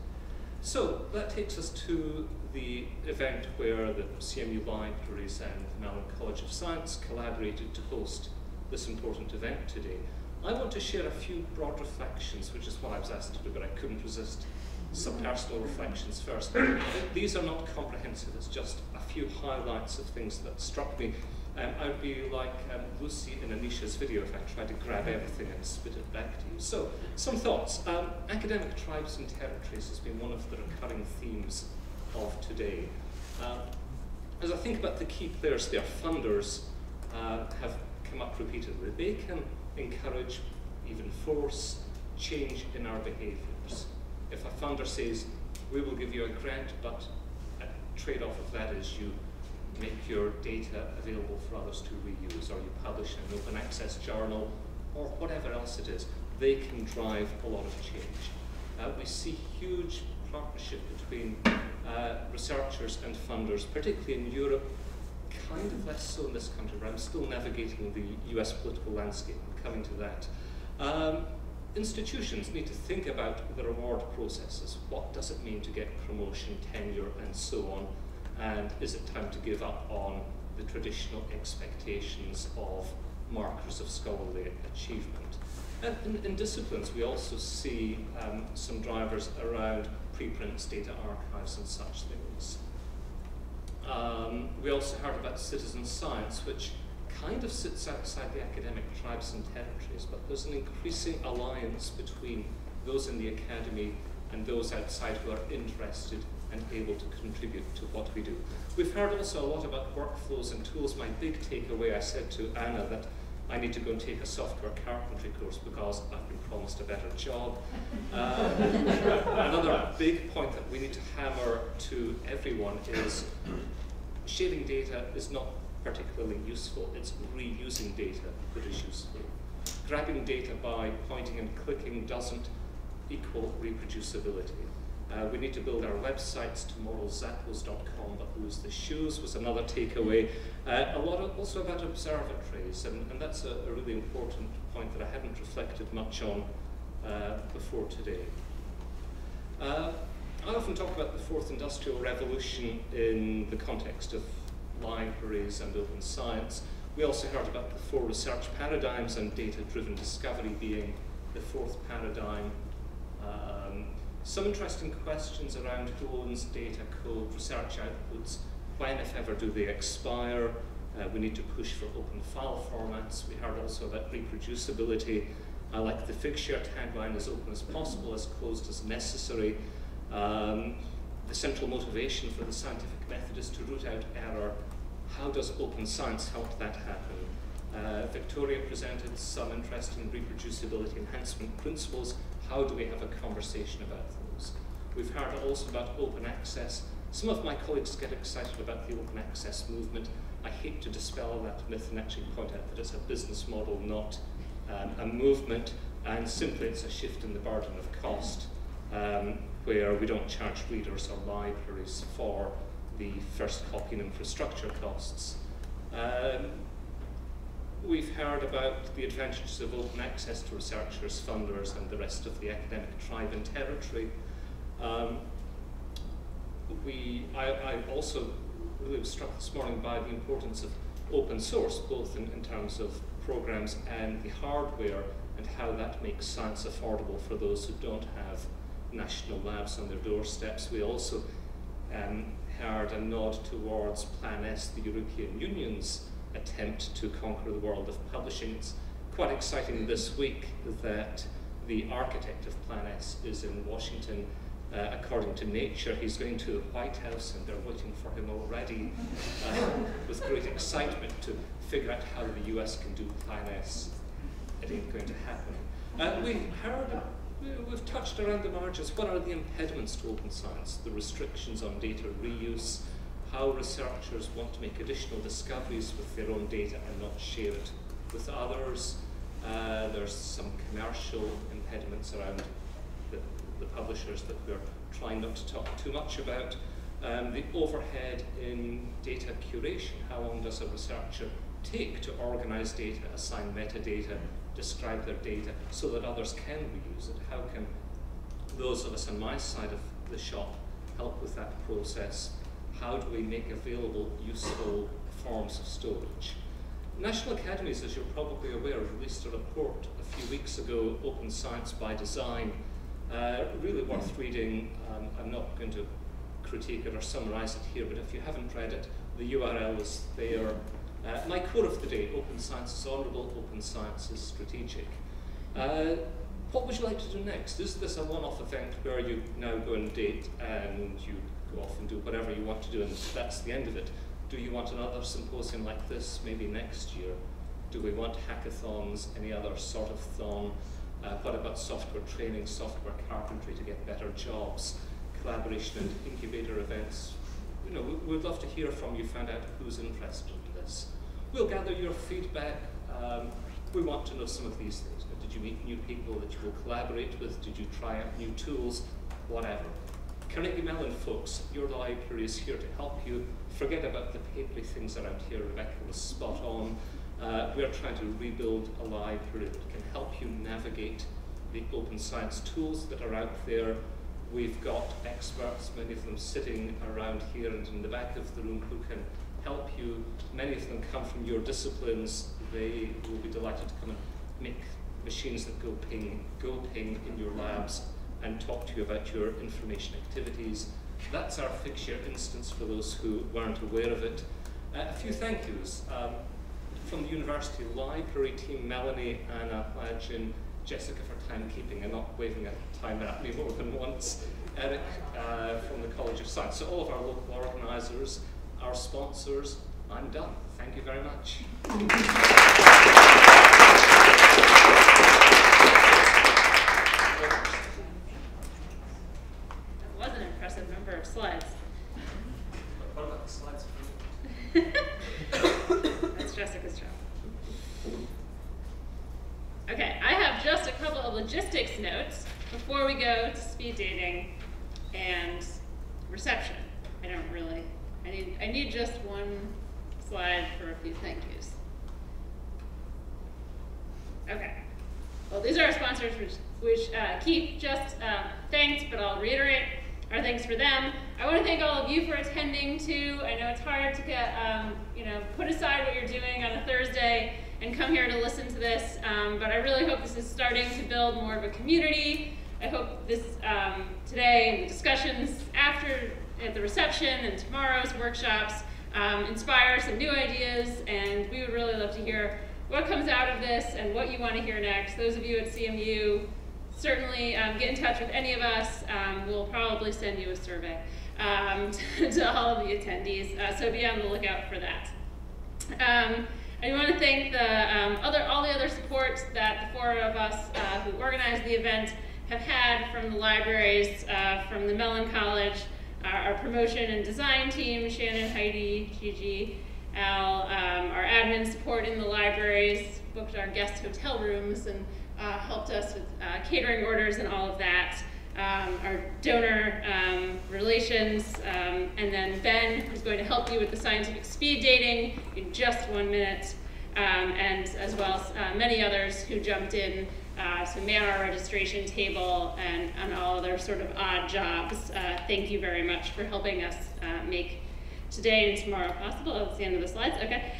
So that takes us to the event where the CMU Libraries and the Mellon College of Science collaborated to host this important event today. I want to share a few broad reflections, which is what I was asked to do, but I couldn't resist. Some personal reflections first. These are not comprehensive, it's just a few highlights of things that struck me. I would be like Lucy in Anisha's video if I tried to grab everything and spit it back to you. So, some thoughts. Academic tribes and territories has been one of the recurring themes of today. As I think about the key players, their funders have come up repeatedly. They can encourage, even force, change in our behaviors. If a funder says, we will give you a grant, but a trade-off of that is you make your data available for others to reuse, or you publish an open access journal, or whatever else it is, they can drive a lot of change. We see huge partnership between researchers and funders, particularly in Europe, kind of less so in this country, but I'm still navigating the US political landscape. I'm coming to that. Institutions need to think about the reward processes. What does it mean to get promotion, tenure, and so on? And is it time to give up on the traditional expectations of markers of scholarly achievement? And in disciplines, we also see some drivers around preprints, data archives, and such things. We also heard about citizen science, which kind of sits outside the academic tribes and territories, but there's an increasing alliance between those in the academy and those outside who are interested and able to contribute to what we do. We've heard also a lot about workflows and tools. My big takeaway, I said to Anna that I need to go and take a software carpentry course because I've been promised a better job. Another big point that we need to hammer to everyone is sharing data is not particularly useful. It's reusing data that is useful. Grabbing data by pointing and clicking doesn't equal reproducibility. We need to build our websites to model Zappos.com, but who's the shoes was another takeaway. A lot of, also about observatories, and that's a really important point that I hadn't reflected much on before today. I often talk about the fourth industrial revolution in the context of libraries and open science. We also heard about the four research paradigms and data-driven discovery being the fourth paradigm. Some interesting questions around who owns data, code, research outputs, when, if ever, do they expire? We need to push for open file formats. We heard also about reproducibility. I like the Figshare tagline, as open as possible, as closed as necessary. The central motivation for the scientific method is to root out error. How does open science help that happen? Victoria presented some interesting reproducibility enhancement principles. How do we have a conversation about those? We've heard also about open access. Some of my colleagues get excited about the open access movement. I hate to dispel that myth and actually point out that it's a business model, not a movement, and simply it's a shift in the burden of cost, where we don't charge readers or libraries for the first copy and infrastructure costs. We've heard about the advantages of open access to researchers, funders, and the rest of the academic tribe and territory. I also really was struck this morning by the importance of open source, both in terms of programs and the hardware, and how that makes science affordable for those who don't have national labs on their doorsteps. We also heard a nod towards Plan S, the European Union's attempt to conquer the world of publishing. It's quite exciting this week that the architect of Plan S is in Washington. According to Nature, he's going to the White House, and they're waiting for him already with great excitement to figure out how the US can do Plan S. It ain't going to happen. We've touched around the margins. What are the impediments to open science? The restrictions on data reuse, how researchers want to make additional discoveries with their own data and not share it with others. There's some commercial impediments around the publishers that we're trying not to talk too much about. The overhead in data curation, how long does a researcher take to organize data, assign metadata, describe their data so that others can reuse it? How can those of us on my side of the shop help with that process? How do we make available useful forms of storage? National Academies, as you're probably aware, released a report a few weeks ago, Open Science by Design. Really worth reading. I'm not going to critique it or summarize it here, but if you haven't read it, the URL is there. My quote of the day, open science is honorable, open science is strategic. What would you like to do next? Is this a one-off event where you now go and date and you go off and do whatever you want to do and that's the end of it? Do you want another symposium like this maybe next year? Do we want hackathons, any other sort of thon? What about software training, software carpentry to get better jobs, collaboration and incubator events? You know, we'd love to hear from you, find out who's interested in this. We'll gather your feedback. We want to know some of these things. Did you meet new people that you will collaborate with? Did you try out new tools? Whatever. Carnegie Mellon folks, your library is here to help you. Forget about the papery things around here. Rebecca was spot on. We're trying to rebuild a library that can help you navigate the open science tools that are out there. We've got experts, many of them sitting around here and in the back of the room, who can help you. Many of them come from your disciplines. They will be delighted to come and make machines that go ping in your labs and talk to you about your information activities. That's our Figshare instance for those who weren't aware of it. A few thank yous from the university library team, Melanie, Anna, Lajin, Jessica for timekeeping and not waving a time at me more than once, Eric from the College of Science. So all of our local organizers, our sponsors, I'm done. Thank you very much. Slides. What about the slides? That's Jessica's job. Okay, I have just a couple of logistics notes before we go to speed dating and reception. I don't really, I need just one slide for a few thank yous. Okay, well, these are our sponsors, which Keith just thanked, but I'll reiterate our thanks for them. I want to thank all of you for attending too. I know it's hard to get, you know, put aside what you're doing on a Thursday and come here to listen to this, but I really hope this is starting to build more of a community. I hope this today and the discussions after at the reception and tomorrow's workshops inspire some new ideas, and we would really love to hear what comes out of this and what you want to hear next. Those of you at CMU, certainly get in touch with any of us. We'll probably send you a survey to all of the attendees, so be on the lookout for that. I want to thank the, all the other supports that the four of us who organized the event have had, from the libraries, from the Mellon College, our promotion and design team, Shannon, Heidi, Gigi, Al, our admin support in the libraries, booked our guest hotel rooms and helped us with catering orders and all of that, our donor relations, and then Ben, who's going to help you with the scientific speed dating in just 1 minute, and as well as many others who jumped in to man our registration table and all other sort of odd jobs. Thank you very much for helping us make today and tomorrow possible. Oh, that's the end of the slides, okay.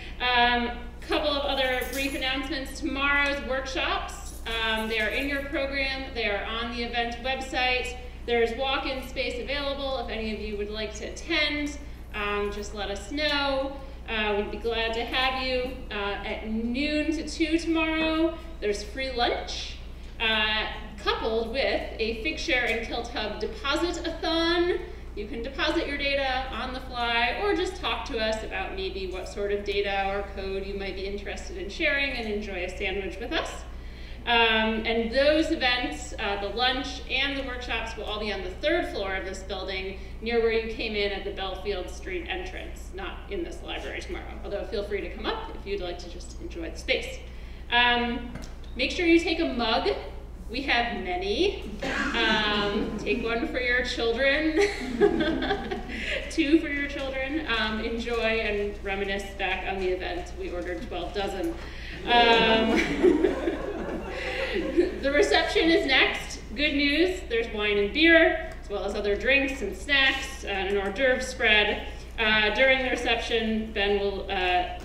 Couple of other brief announcements. Tomorrow's workshops, they are in your program, they are on the event website. There's walk-in space available if any of you would like to attend. Just let us know. We'd be glad to have you. At noon to 2 tomorrow, there's free lunch, coupled with a Figshare and GitHub deposit-a-thon. You can deposit your data on the fly, or just talk to us about maybe what sort of data or code you might be interested in sharing, and enjoy a sandwich with us. And those events, the lunch and the workshops, will all be on the 3rd floor of this building, near where you came in at the Belfield Street entrance, not in this library tomorrow, although feel free to come up if you'd like to just enjoy the space. Make sure you take a mug. We have many. Take one for your children, 2 for your children. Enjoy and reminisce back on the event. We ordered 12 dozen. The reception is next. Good news, there's wine and beer, as well as other drinks and snacks, and an hors d'oeuvre spread. During the reception, Ben will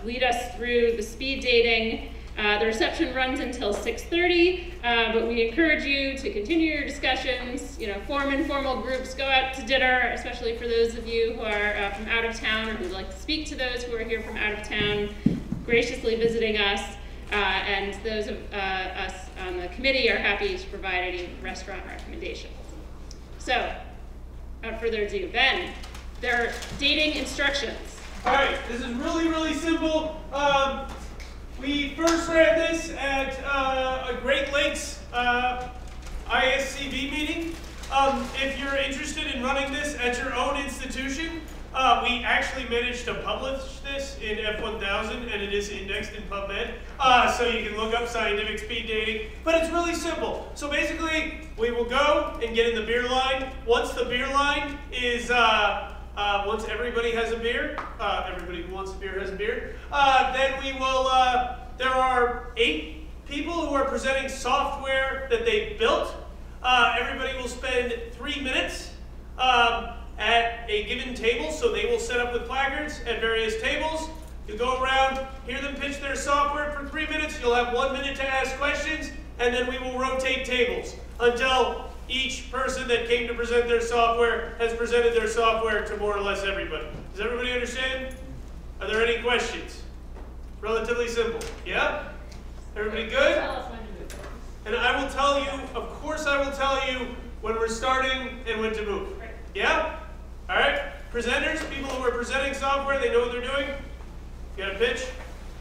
lead us through the speed dating. The reception runs until 6:30, but we encourage you to continue your discussions, you know, form informal groups, go out to dinner, especially for those of you who are from out of town or who'd like to speak to those who are here from out of town, graciously visiting us, and those of us on the committee are happy to provide any restaurant recommendations. So, without further ado, Ben, there are dating instructions. All right, this is really, really simple. We first ran this at a Great Lakes ISCB meeting. If you're interested in running this at your own institution, we actually managed to publish this in F1000, and it is indexed in PubMed, so you can look up scientific speed dating. But it's really simple. So basically, we will go and get in the beer line. Once the beer line is once everybody has a beer, everybody who wants a beer has a beer, then we will, there are 8 people who are presenting software that they built. Everybody will spend 3 minutes at a given table, so they will set up with placards at various tables. You'll go around, hear them pitch their software for 3 minutes, you'll have 1 minute to ask questions, and then we will rotate tables until each person that came to present their software has presented their software to more or less everybody. Does everybody understand? Are there any questions? Relatively simple. Yeah? Everybody good? And I will tell you, of course I will tell you when we're starting and when to move. Yeah? All right? Presenters, people who are presenting software, they know what they're doing. You got a pitch?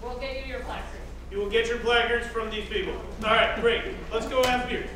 We'll get you your placards. You will get your placards from these people. All right, great. Let's go have beer.